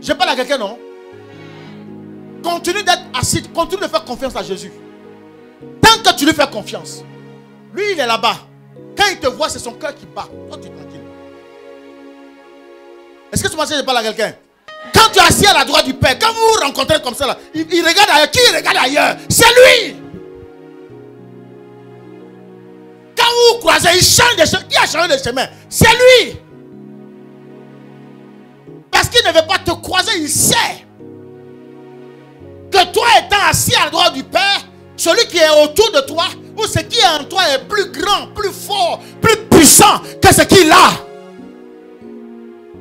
Je parle à quelqu'un, non? Continue d'être assis, continue de faire confiance à Jésus. Tant que tu lui fais confiance, lui, il est là-bas. Quand il te voit, c'est son cœur qui bat. Toi, tu es tranquille. Est-ce que tu penses que je parle à quelqu'un? Quand tu es assis à la droite du Père, quand vous vous rencontrez comme ça, là, il, il regarde ailleurs. Qui regarde ailleurs? C'est lui. Quand vous vous croisez, il change de chemin. Qui a changé de chemin? C'est lui. Parce qu'il ne veut pas te croiser, il sait que toi étant assis à la droite du Père, celui qui est autour de toi, ou ce qui est en toi est plus grand, plus fort, plus puissant que ce qu'il a.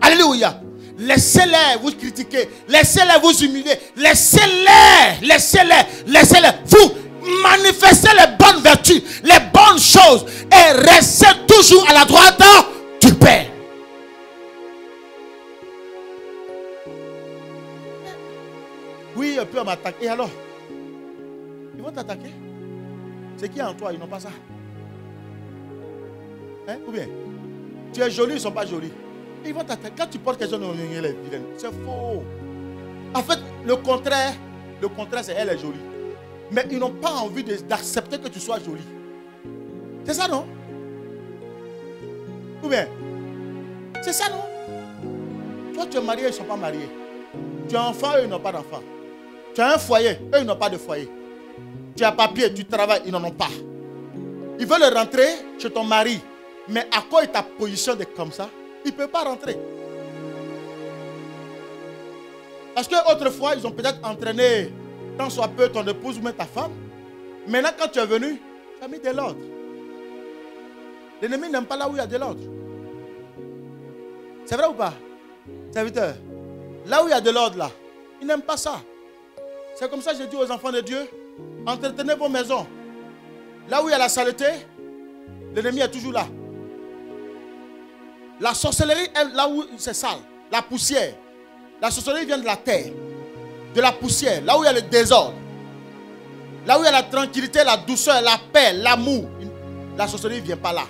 Alléluia. Laissez-les vous critiquer. Laissez-les vous humilier. Laissez-les. Laissez-les. Laissez-les. Vous manifestez les bonnes vertus, les bonnes choses. Et restez toujours à la droite du Père. Oui, un peu m'attaquer. Et alors? Ils vont t'attaquer. C'est qui en toi? Ils n'ont pas ça. Hein? Ou bien? Tu es joli, ils ne sont pas jolis. Ils vont t'attaquer. Quand tu portes quelque chose, c'est faux. En fait, le contraire, le contraire, c'est elle est jolie. Mais ils n'ont pas envie d'accepter que tu sois jolie. C'est ça, non? Ou bien, c'est ça, non? Toi, tu es marié, ils ne sont pas mariés. Tu es enfant, eux, ils n'ont pas d'enfant. Tu as un foyer, eux, ils n'ont pas de foyer. Tu as papier, tu travailles, ils n'en ont pas. Ils veulent rentrer chez ton mari. Mais à quoi ta position de comme ça? Il ne peut pas rentrer. Parce qu'autrefois, ils ont peut-être entraîné tant soit peu ton épouse ou même ta femme. Maintenant, quand tu es venu, tu as mis de l'ordre. L'ennemi n'aime pas là où il y a de l'ordre. C'est vrai ou pas, serviteur? Là où il y a de l'ordre, là, il n'aime pas ça. C'est comme ça que je dis aux enfants de Dieu, entretenez vos maisons. Là où il y a la saleté, l'ennemi est toujours là. La sorcellerie est là où c'est sale. La poussière. La sorcellerie vient de la terre. De la poussière. Là où il y a le désordre. Là où il y a la tranquillité, la douceur, la paix, l'amour. La sorcellerie ne vient pas là.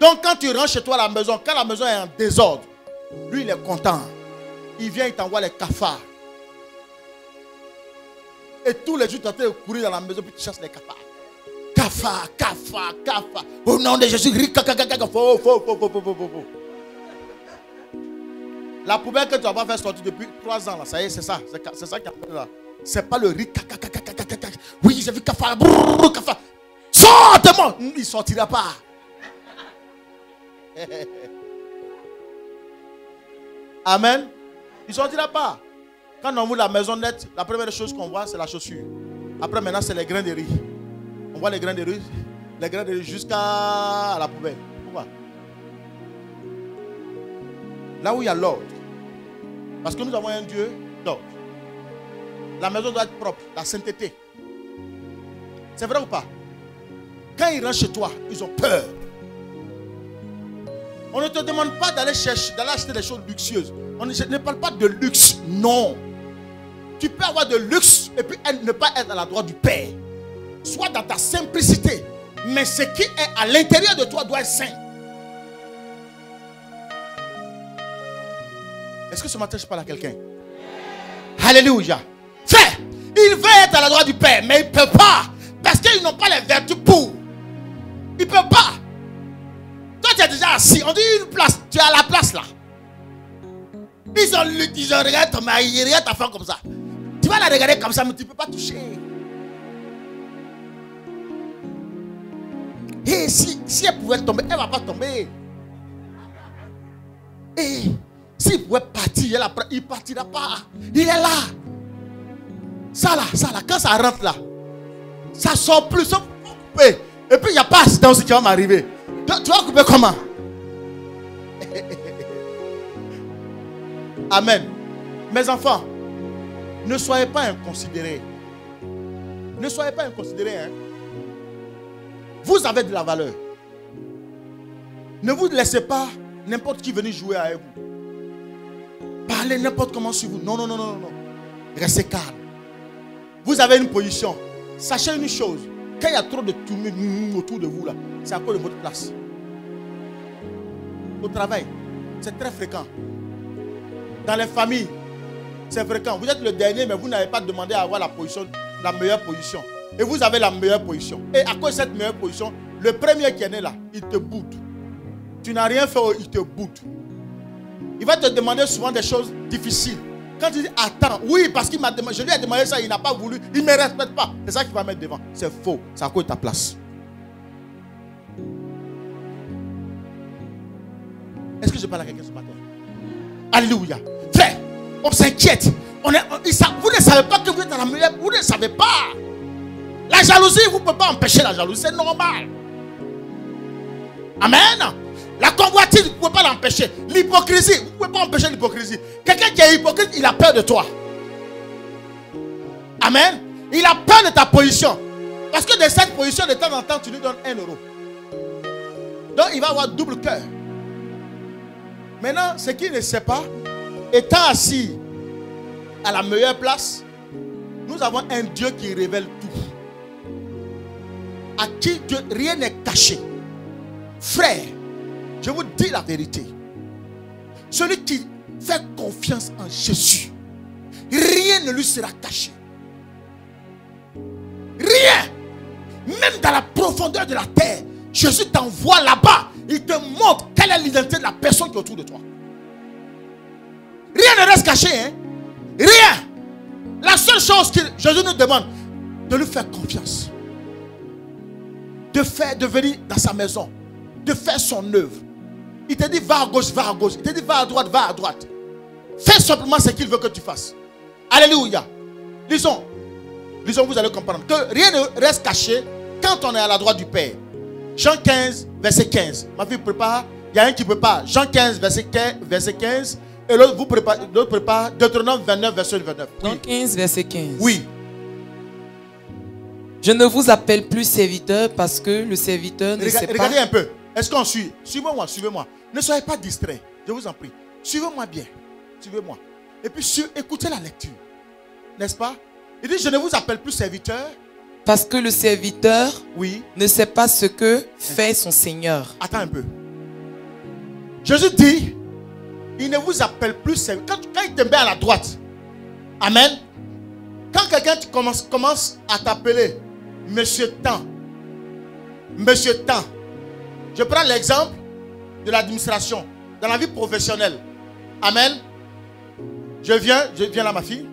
Donc quand tu rentres chez toi à la maison, quand la maison est en désordre, lui il est content. Il vient, il t'envoie les cafards. Et tous les jours tu es en train de courir dans la maison puis tu chasses les cafards. Kafa, kafa, kafa. Au nom de Jésus, faux, faux, faux, faux, faux, faux. La poubelle que tu vas pas faire sortir depuis trois ans, là, ça y est, c'est ça. C'est ça qui est là. C'est pas le riz. Oui, j'ai vu kafa. Kafa. Sortez-moi. Il sortira pas. Amen. Il sortira pas. Quand on ouvre la maison nette, la première chose qu'on voit, c'est la chaussure. Après, maintenant, c'est les grains de riz. On voit les grains de riz, les grains de riz jusqu'à la poubelle. Pourquoi? Là où il y a l'ordre. Parce que nous avons un Dieu d'ordre. La maison doit être propre, la sainteté. C'est vrai ou pas? Quand ils rentrent chez toi, ils ont peur. On ne te demande pas d'aller chercher, d'aller acheter des choses luxueuses. On ne parle pas de luxe, non. Tu peux avoir de luxe et puis ne pas être à la droite du Père. Soit dans ta simplicité, mais ce qui est à l'intérieur de toi doit être saint. Est-ce que ce matin je parle à quelqu'un? Alléluia. Fait, il veut être à la droite du Père, mais il ne peut pas, parce qu'ils n'ont pas les vertus pour. Il ne peut pas. Toi tu es déjà assis, on dit une place, tu es à la place là. Ils ont lu, ils ont regardé ton mari, ils regardent ta femme comme ça. Tu vas la regarder comme ça, mais tu ne peux pas toucher. Et si, si elle pouvait tomber, elle ne va pas tomber. Et s'il pouvait partir, elle, il ne partira pas. Il est là. Ça là, ça là, quand ça rentre là, ça sort plus, ça couper. Et puis il n'y a pas accident aussi qui va m'arriver. Tu vas couper comment? Amen. Mes enfants, ne soyez pas inconsidérés. Ne soyez pas inconsidérés, hein. Vous avez de la valeur. Ne vous laissez pas n'importe qui venir jouer avec vous. Parlez n'importe comment sur vous. Non, non, non, non, non. Restez calme. Vous avez une position. Sachez une chose. Quand il y a trop de tournées autour de vous, là, c'est à cause de votre place. Au travail, c'est très fréquent. Dans les familles, c'est fréquent. Vous êtes le dernier, mais vous n'avez pas demandé à avoir la position, la meilleure position. Et vous avez la meilleure position. Et à cause de cette meilleure position, le premier qui est né là, il te boude. Tu n'as rien fait, il te boude. Il va te demander souvent des choses difficiles. Quand tu dis, attends, oui, parce qu'il m'a demandé, je lui ai demandé ça, il n'a pas voulu, il ne me respecte pas. C'est ça qu'il va mettre devant. C'est faux, c'est à cause de ta place. Est-ce que je parle à quelqu'un ce matin? Alléluia. Frère, on s'inquiète. On est, on, vous ne savez pas que vous êtes dans la meilleure, vous ne savez pas. La jalousie, vous ne pouvez pas empêcher la jalousie, c'est normal. Amen. La convoitise, vous ne pouvez pas l'empêcher. L'hypocrisie, vous ne pouvez pas empêcher l'hypocrisie. Quelqu'un qui est hypocrite, il a peur de toi. Amen. Il a peur de ta position. Parce que de cette position, de temps en temps, tu lui donnes un euro. Donc il va avoir double cœur. Maintenant, ce qu'il ne sait pas, étant assis à la meilleure place, nous avons un Dieu qui révèle tout. À qui Dieu, rien n'est caché. Frère, je vous dis la vérité. Celui qui fait confiance en Jésus, rien ne lui sera caché. Rien. Même dans la profondeur de la terre, Jésus t'envoie là-bas. Il te montre quelle est l'identité de la personne qui est autour de toi. Rien ne reste caché, hein? Rien. La seule chose que Jésus nous demande, de lui faire confiance. De faire, de venir dans sa maison, de faire son œuvre. Il te dit va à gauche, va à gauche. Il te dit va à droite, va à droite. Fais simplement ce qu'il veut que tu fasses. Alléluia. Lisons. Lisons, vous allez comprendre que rien ne reste caché quand on est à la droite du Père. Jean quinze, verset quinze. Ma fille prépare. Il y a un qui prépare. Jean quinze, verset quinze. Et l'autre vous prépare, l'autre prépare. Deutéronome vingt-neuf, verset vingt-neuf. Oui. Jean quinze, verset quinze. Oui. Je ne vous appelle plus serviteur parce que le serviteur ne Rega sait regardez pas. Regardez un peu. Est-ce qu'on suit? Suivez-moi, suivez-moi. Ne soyez pas distraits. Je vous en prie. Suivez-moi bien. Suivez-moi. Et puis, su écoutez la lecture. N'est-ce pas? Il dit, je ne vous appelle plus serviteur. Parce que le serviteur oui. ne sait pas ce que fait son Seigneur. Attends un peu. Jésus dit, il ne vous appelle plus serviteur. Quand, quand il te met à la droite. Amen. Quand quelqu'un commence, commence à t'appeler Monsieur Tant, Monsieur Tant. Je prends l'exemple de l'administration, dans la vie professionnelle. Amen. Je viens, je viens là ma fille.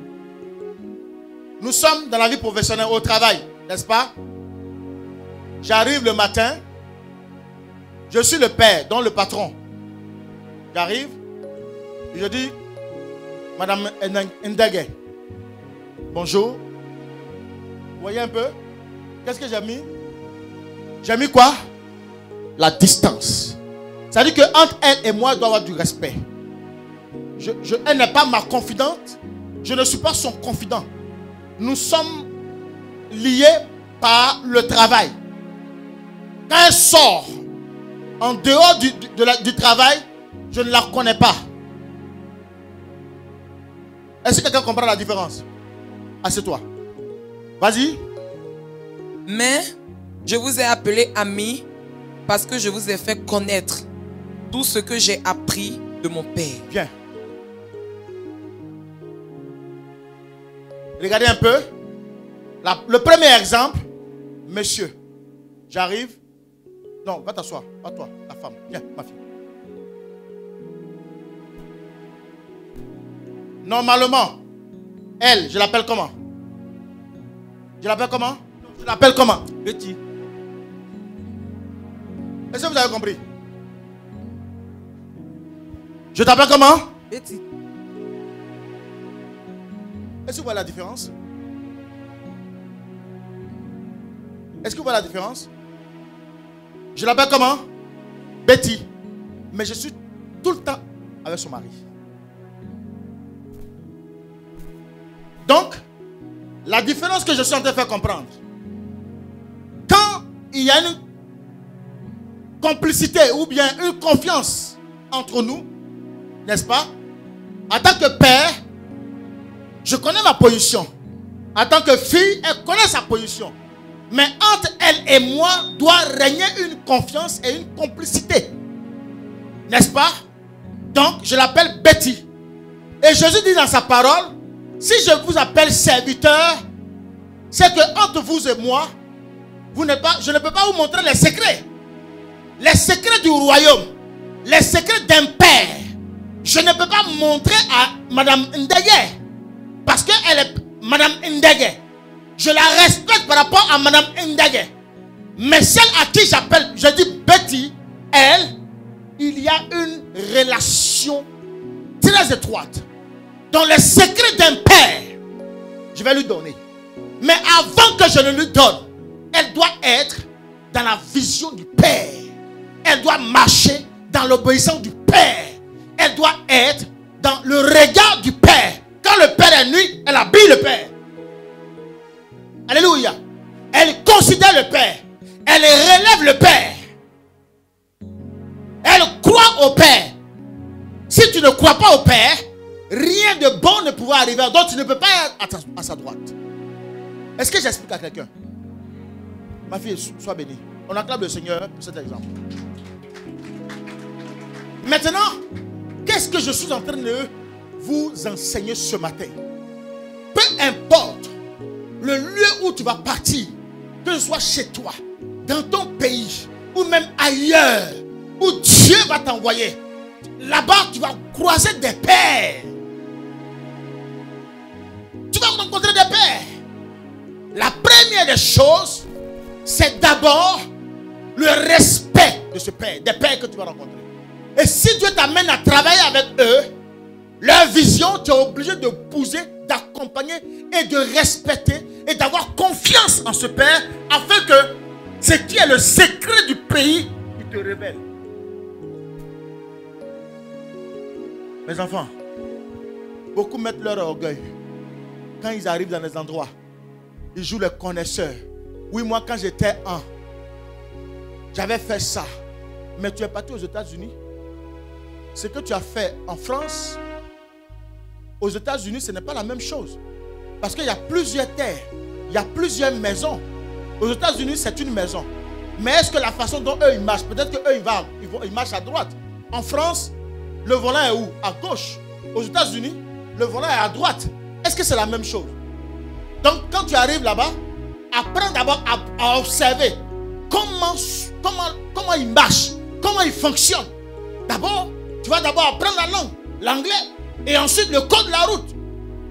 Nous sommes dans la vie professionnelle, au travail, n'est-ce pas? J'arrive le matin. Je suis le père, donc le patron. J'arrive. Je dis, Madame Ndege, bonjour. Vous voyez un peu? Qu'est-ce que j'ai mis? J'ai mis quoi? La distance. Ça veut dire qu'entre elle et moi, il doit y avoir du respect. Je, je, elle n'est pas ma confidente. Je ne suis pas son confident. Nous sommes liés par le travail. Quand elle sort en dehors du, de la, du travail, je ne la reconnais pas. Est-ce que quelqu'un comprend la différence? Assieds-toi. Vas-y. Mais je vous ai appelé ami parce que je vous ai fait connaître tout ce que j'ai appris de mon Père. Bien. Regardez un peu. La, le premier exemple, monsieur, j'arrive. Non, va t'asseoir. Va toi, la femme. Viens, ma fille. Normalement, elle, je l'appelle comment? Je l'appelle comment? Je l'appelle comment? Betty. Est-ce que vous avez compris? Je t'appelle comment? Betty. Est-ce que vous voyez la différence? Est-ce que vous voyez la différence? Je l'appelle comment? Betty. Mais je suis tout le temps avec son mari. Donc, la différence que je suis en train de faire comprendre, quand il y a une complicité ou bien une confiance entre nous, n'est-ce pas? En tant que père, je connais ma position. En tant que fille, elle connaît sa position. Mais entre elle et moi doit régner une confiance et une complicité. N'est-ce pas? Donc, je l'appelle Betty. Et Jésus dit dans sa parole, si je vous appelle serviteur, c'est que entre vous et moi, vous n'êtes pas, je ne peux pas vous montrer les secrets. Les secrets du royaume. Les secrets d'un père. Je ne peux pas montrer à Madame Ndege. Parce qu'elle est Madame Ndege. Je la respecte par rapport à Madame Ndege. Mais celle à qui j'appelle, je dis Betty, elle, il y a une relation très étroite. Dans le secret d'un père, je vais lui donner. Mais avant que je ne lui donne, elle doit être dans la vision du Père. Elle doit marcher dans l'obéissance du Père. Elle doit être dans le regard du Père. Quand le Père est nu, elle habille le Père. Alléluia. Elle considère le Père. Elle relève le Père. Elle croit au Père. Si tu ne crois pas au Père, rien de bon ne pourra arriver. Donc tu ne peux pas être à, à sa droite. Est-ce que j'explique à quelqu'un? Ma fille, sois bénie. On acclame le Seigneur pour cet exemple. Maintenant, qu'est-ce que je suis en train de vous enseigner ce matin? Peu importe le lieu où tu vas partir, que ce soit chez toi, dans ton pays, ou même ailleurs, où Dieu va t'envoyer, là-bas tu vas croiser des pères. Tu vas rencontrer des pères. La première des choses, c'est d'abord le respect de ce père, des pères que tu vas rencontrer. Et si Dieu t'amène à travailler avec eux, leur vision, tu es obligé de poser d'accord. l'accompagner et de respecter et d'avoir confiance en ce Père afin que ce qui est le secret du pays, il te révèle. Mes enfants, beaucoup mettent leur orgueil. Quand ils arrivent dans les endroits, ils jouent les connaisseurs. Oui, moi, quand j'étais un, j'avais fait ça. Mais tu es parti aux États-Unis. Ce que tu as fait en France, aux États-Unis, ce n'est pas la même chose. Parce qu'il y a plusieurs terres, il y a plusieurs maisons. Aux États-Unis, c'est une maison. Mais est-ce que la façon dont eux, ils marchent, peut-être qu'eux, ils, ils marchent à droite. En France, le volant est où? À gauche. Aux États-Unis, le volant est à droite. Est-ce que c'est la même chose? Donc, quand tu arrives là-bas, apprends d'abord à, à observer comment, comment, comment ils marchent, comment ils fonctionnent. D'abord, tu vas d'abord apprendre la langue, l'anglais, et ensuite le code de la route.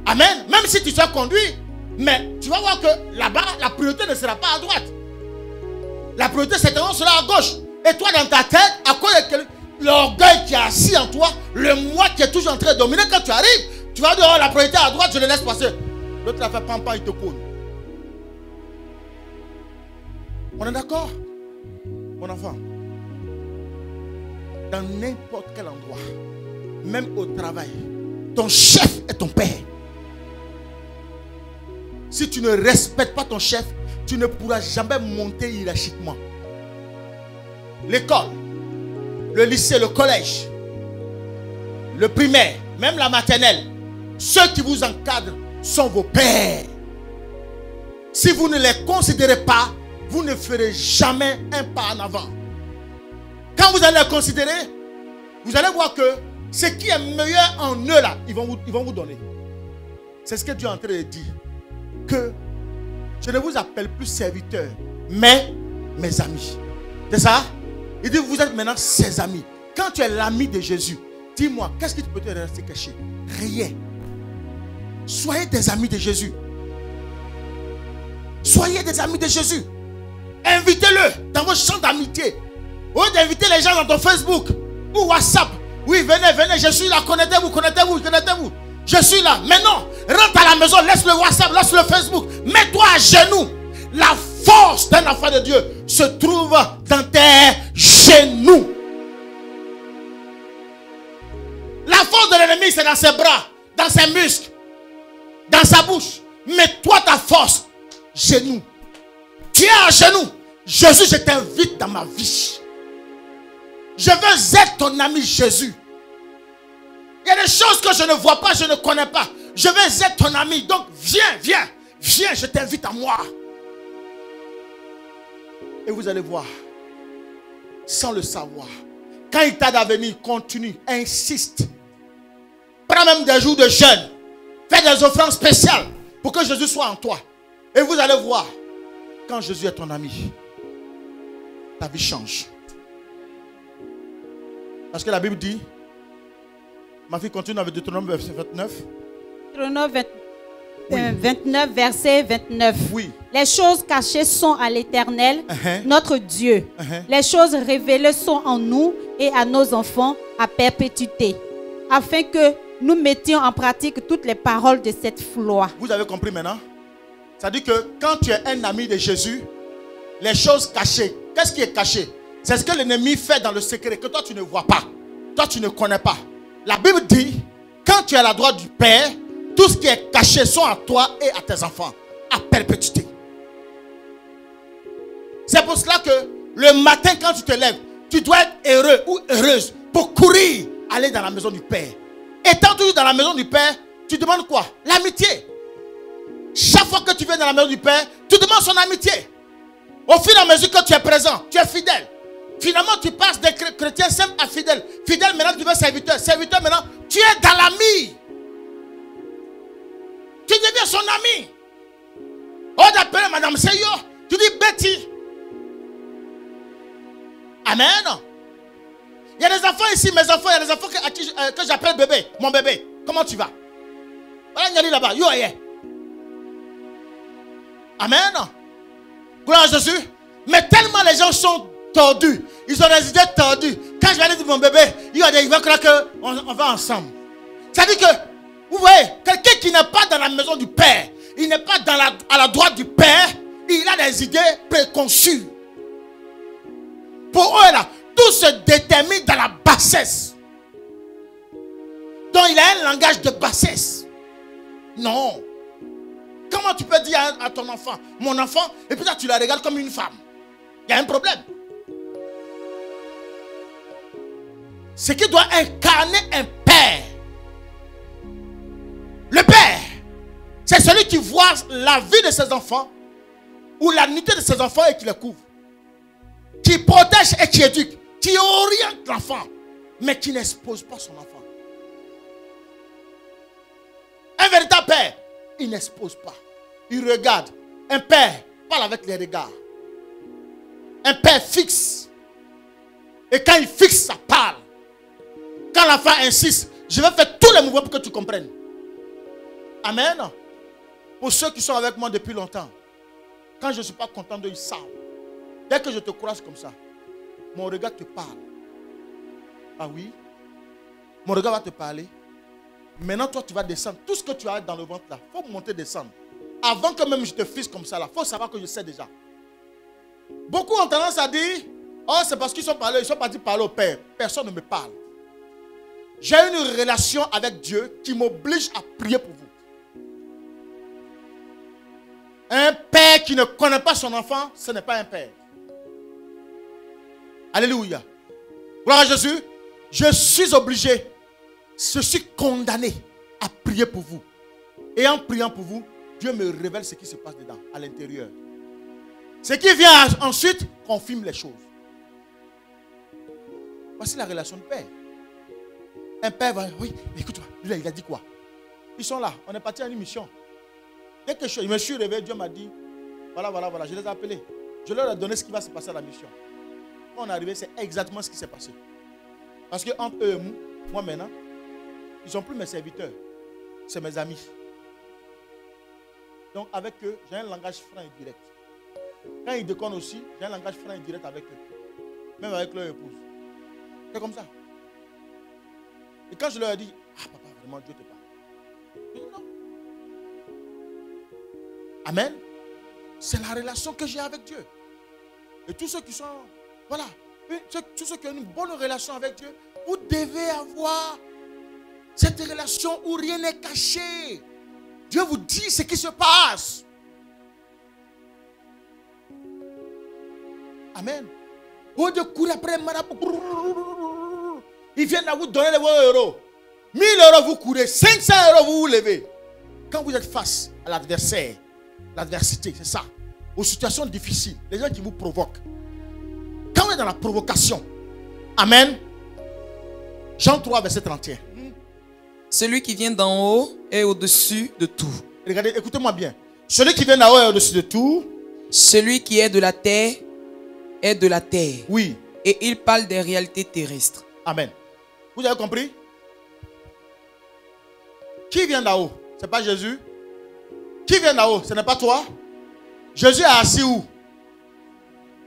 Amen. Même si tu sais conduire, mais tu vas voir que là-bas, la priorité ne sera pas à droite. La priorité, certainement, sera à gauche. Et toi, dans ta tête, à cause de l'orgueil qui est assis en toi, le moi qui est toujours en train de dominer, quand tu arrives, tu vas dire, oh, la priorité à droite, je le laisse passer. L'autre l'a fait pampan, il te coule. On est d'accord, mon enfant? Dans n'importe quel endroit, même au travail, ton chef est ton père. Si tu ne respectes pas ton chef, tu ne pourras jamais monter hiérarchiquement. L'école, le lycée, le collège, le primaire, même la maternelle, ceux qui vous encadrent sont vos pères. Si vous ne les considérez pas, vous ne ferez jamais un pas en avant. Quand vous allez les considérer, vous allez voir que ce qui est meilleur en eux là, ils vont vous, ils vont vous donner. C'est ce que Dieu est en train de dire. Que je ne vous appelle plus serviteurs, mais mes amis. C'est ça? Il dit, vous êtes maintenant ses amis. Quand tu es l'ami de Jésus, dis-moi, qu'est-ce qui peut te rester caché? Rien. Soyez des amis de Jésus. Soyez des amis de Jésus. Invitez-le dans vos champs d'amitié. Au lieu d'inviter les gens dans ton Facebook ou WhatsApp. Oui, venez, venez, je suis là, connectez-vous, connectez-vous, connectez-vous. Je suis là. Mais non, rentre à la maison, laisse le WhatsApp, laisse le Facebook. Mets-toi à genoux. La force d'un enfant de Dieu se trouve dans tes genoux. La force de l'ennemi, c'est dans ses bras, dans ses muscles, dans sa bouche. Mets-toi ta force, genoux. Tu es à genoux. Jésus, je t'invite dans ma vie. Je veux être ton ami Jésus. Il y a des choses que je ne vois pas, je ne connais pas. Je veux être ton ami. Donc viens, viens, viens, je t'invite à moi. Et vous allez voir, sans le savoir, quand il t'a d'avenir, continue, insiste. Prends même des jours de jeûne. Fais des offrandes spéciales pour que Jésus soit en toi. Et vous allez voir, quand Jésus est ton ami, ta vie change. Parce que la Bible dit, ma fille continue avec Deutéronome verset vingt-neuf. Deutéronome vingt-neuf, verset vingt-neuf. Oui. Les choses cachées sont à l'Éternel, uh-huh. notre Dieu. Uh-huh. Les choses révélées sont en nous et à nos enfants à perpétuité, afin que nous mettions en pratique toutes les paroles de cette loi. Vous avez compris maintenant? Ça dit que quand tu es un ami de Jésus, les choses cachées, qu'est-ce qui est caché? C'est ce que l'ennemi fait dans le secret, que toi tu ne vois pas. Toi tu ne connais pas. La Bible dit, quand tu es à la droite du Père, tout ce qui est caché sont à toi et à tes enfants, à perpétuité. C'est pour cela que le matin quand tu te lèves, tu dois être heureux ou heureuse pour courir, aller dans la maison du Père. Étant toujours dans la maison du Père, tu demandes quoi? L'amitié. Chaque fois que tu viens dans la maison du Père, tu demandes son amitié. Au fur et à mesure que tu es présent, tu es fidèle. Finalement, tu passes des chrétiens simples à fidèles. Fidèle, maintenant, tu deviens serviteur. Serviteur, maintenant, tu es dans l'ami. Tu deviens son ami. On t'appelle Madame Seyo. Tu dis Betty. Amen. Il y a des enfants ici, mes enfants. Il y a des enfants que, euh, que j'appelle bébé. Mon bébé, comment tu vas? Voilà, il y a là-bas. Yo, yeah. Amen. Gloire à Jésus. Mais tellement les gens sont tordus. Ils ont des idées tordues. Quand je vais aller dire mon bébé, il va croire qu'on on va ensemble. Ça veut dire que, vous voyez, quelqu'un qui n'est pas dans la maison du Père, il n'est pas dans la, à la droite du Père, il a des idées préconçues. Pour eux là, tout se détermine dans la bassesse. Donc il a un langage de bassesse. Non. Comment tu peux dire à, à ton enfant, mon enfant, et puis là tu la regardes comme une femme? Il y a un problème. Ce qui doit incarner un père. Le père, c'est celui qui voit la vie de ses enfants ou la nudité de ses enfants et qui les couvre. Qui protège et qui éduque. Qui oriente l'enfant, mais qui n'expose pas son enfant. Un véritable père, il n'expose pas. Il regarde. Un père parle avec les regards. Un père fixe. Et quand il fixe, ça parle. Quand l'enfant insiste, je vais faire tous les mouvements pour que tu comprennes. Amen. Pour ceux qui sont avec moi depuis longtemps, quand je ne suis pas content d'eux, ils savent. Dès que je te croise comme ça, mon regard te parle. Ah oui, mon regard va te parler. Maintenant, toi, tu vas descendre. Tout ce que tu as dans le ventre là, il faut monter, descendre. Avant que même je te fixe comme ça là, il faut savoir que je sais déjà. Beaucoup ont tendance à dire, oh, c'est parce qu'ils sont parlés, ils sont partis parler au Père. Personne ne me parle. J'ai une relation avec Dieu qui m'oblige à prier pour vous. Un père qui ne connaît pas son enfant, ce n'est pas un père. Alléluia. Gloire à Jésus. Je suis obligé, je suis condamné à prier pour vous. Et en priant pour vous, Dieu me révèle ce qui se passe dedans, à l'intérieur. Ce qui vient ensuite confirme les choses. Voici la relation de père. Un père va, oui, écoute-moi, lui, il a dit quoi? Ils sont là, on est parti à une mission. Dès que je, je me suis réveillé, Dieu m'a dit, voilà, voilà, voilà, je les ai appelés. Je leur ai donné ce qui va se passer à la mission. Quand on est arrivé, c'est exactement ce qui s'est passé. Parce que entre eux et moi, moi maintenant, ils ne sont plus mes serviteurs, c'est mes amis. Donc avec eux, j'ai un langage franc et direct. Quand ils déconnent aussi, j'ai un langage franc et direct avec eux. Même avec leur épouse. C'est comme ça. Et quand je leur ai dit, ah papa, vraiment Dieu te parle. Je dis non. Amen. C'est la relation que j'ai avec Dieu. Et tous ceux qui sont, voilà, tous ceux qui ont une bonne relation avec Dieu, vous devez avoir cette relation où rien n'est caché. Dieu vous dit ce qui se passe. Amen. Au Dieu court après marabout. Ils viennent à vous donner les euros. mille euros vous courez, cinq cents euros vous vous levez. Quand vous êtes face à l'adversaire, l'adversité, c'est ça. Aux situations difficiles, les gens qui vous provoquent. Quand vous êtes dans la provocation, amen. Jean trois, verset trente et un. Celui qui vient d'en haut est au-dessus de tout. Regardez, écoutez-moi bien. Celui qui vient d'en haut est au-dessus de tout. Celui qui est de la terre est de la terre. Oui. Et il parle des réalités terrestres. Amen. Vous avez compris? Qui vient d'en haut? Ce n'est pas Jésus. Qui vient d'en haut? Ce n'est pas toi. Jésus est assis où?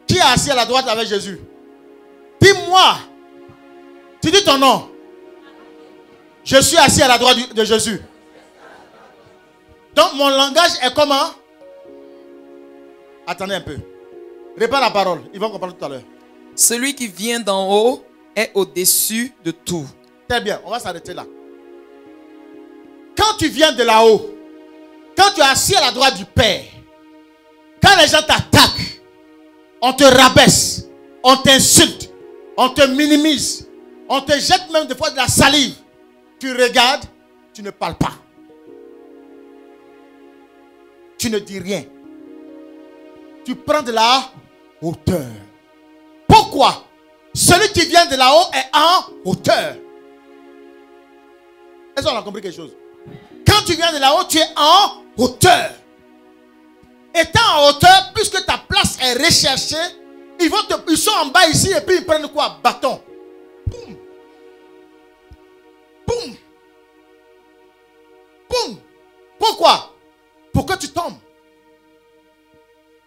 Qui est assis à la droite avec Jésus? Dis-moi. Tu dis ton nom. Je suis assis à la droite de Jésus. Donc mon langage est comment? Attendez un peu. Répète la parole. Ils vont comprendre tout à l'heure. Celui qui vient d'en haut est au-dessus de tout. Très bien, on va s'arrêter là. Quand tu viens de là-haut, quand tu es assis à la droite du Père, quand les gens t'attaquent, on te rabaisse, on t'insulte, on te minimise, on te jette même des fois de la salive, tu regardes, tu ne parles pas. Tu ne dis rien. Tu prends de la hauteur. Pourquoi? Celui qui vient de là-haut est en hauteur. Est-ce qu'on a compris quelque chose? Quand tu viens de là-haut, tu es en hauteur. Étant en hauteur, puisque ta place est recherchée, ils, vont te, ils sont en bas ici et puis ils prennent quoi? Bâton. Boum. Boum. Boum. Pourquoi? Pour que tu tombes.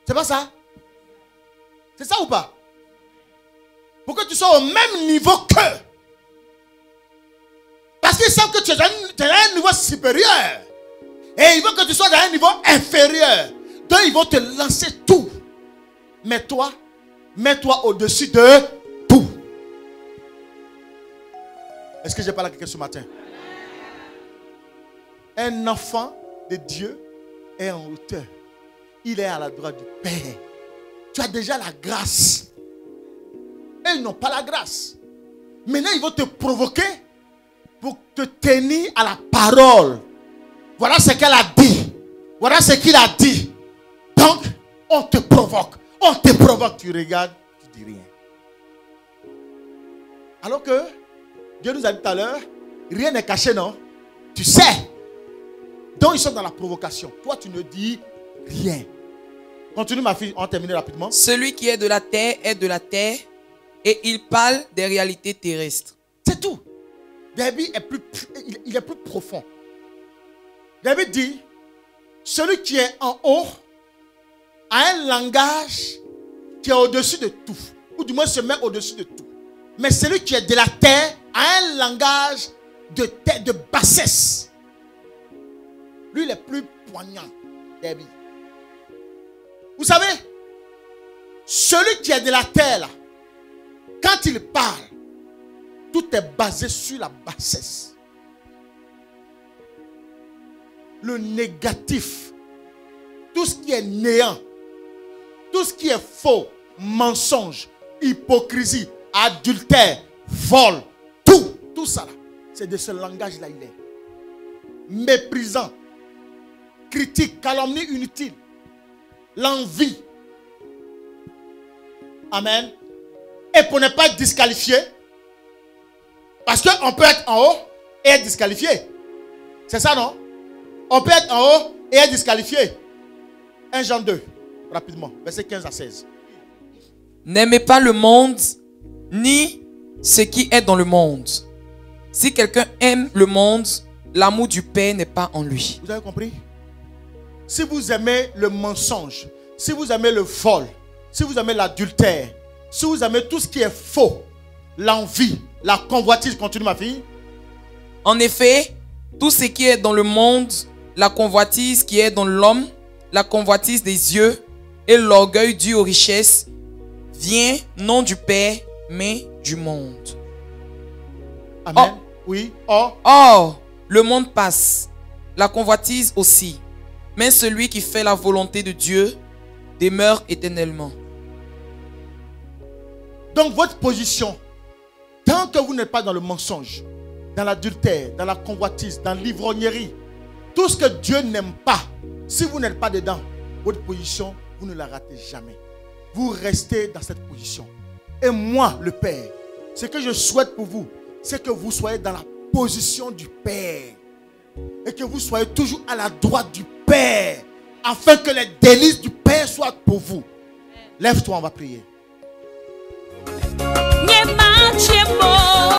C'est pas ça? C'est ça ou pas? Pour que tu sois au même niveau qu'eux. Parce qu'ils savent que tu es à un niveau supérieur. Et il veut que tu sois à un niveau inférieur. Donc ils vont te lancer tout. Mais toi, mets-toi au-dessus de tout. Est-ce que j'ai parlé à quelqu'un ce matin? Un enfant de Dieu est en hauteur. Il est à la droite du Père. Tu as déjà la grâce. Et ils n'ont pas la grâce. Maintenant, ils vont te provoquer pour te tenir à la parole. Voilà ce qu'elle a dit. Voilà ce qu'il a dit. Donc, on te provoque. On te provoque. Tu regardes, tu dis rien. Alors que Dieu nous a dit tout à l'heure, rien n'est caché, non? Tu sais. Donc, ils sont dans la provocation. Toi, tu ne dis rien. Continue, ma fille. On termine rapidement. Celui qui est de la terre est de la terre et il parle des réalités terrestres. C'est tout. David est plus, il est plus profond. David dit, celui qui est en haut a un langage qui est au-dessus de tout. Ou du moins se met au-dessus de tout. Mais celui qui est de la terre a un langage de terre, de bassesse. Lui, il est plus poignant, David. Vous savez, celui qui est de la terre, là, quand il parle, tout est basé sur la bassesse. Le négatif, tout ce qui est néant, tout ce qui est faux, mensonge, hypocrisie, adultère, vol, tout, tout ça là, c'est de ce langage là il est. Méprisant, critique, calomnie inutile, l'envie. Amen. Et pour ne pas être disqualifié, parce qu'on peut être en haut et être disqualifié. C'est ça, non? On peut être en haut et être disqualifié. un Jean deux, rapidement, versets quinze à seize. N'aimez pas le monde, ni ce qui est dans le monde. Si quelqu'un aime le monde, l'amour du Père n'est pas en lui. Vous avez compris? Si vous aimez le mensonge, si vous aimez le vol, si vous aimez l'adultère, si vous aimez tout ce qui est faux, l'envie, la convoitise, continue ma fille. En effet, tout ce qui est dans le monde, la convoitise qui est dans l'homme, la convoitise des yeux et l'orgueil dû aux richesses vient non du Père, mais du monde. Amen. Or, oui. Or. Or, le monde passe, la convoitise aussi, mais celui qui fait la volonté de Dieu demeure éternellement. Donc votre position, tant que vous n'êtes pas dans le mensonge, dans l'adultère, dans la convoitise, dans l'ivrognerie, tout ce que Dieu n'aime pas, si vous n'êtes pas dedans, votre position, vous ne la ratez jamais. Vous restez dans cette position. Et moi, le Père, ce que je souhaite pour vous, c'est que vous soyez dans la position du Père. Et que vous soyez toujours à la droite du Père. Afin que les délices du Père soient pour vous. Lève-toi, on va prier.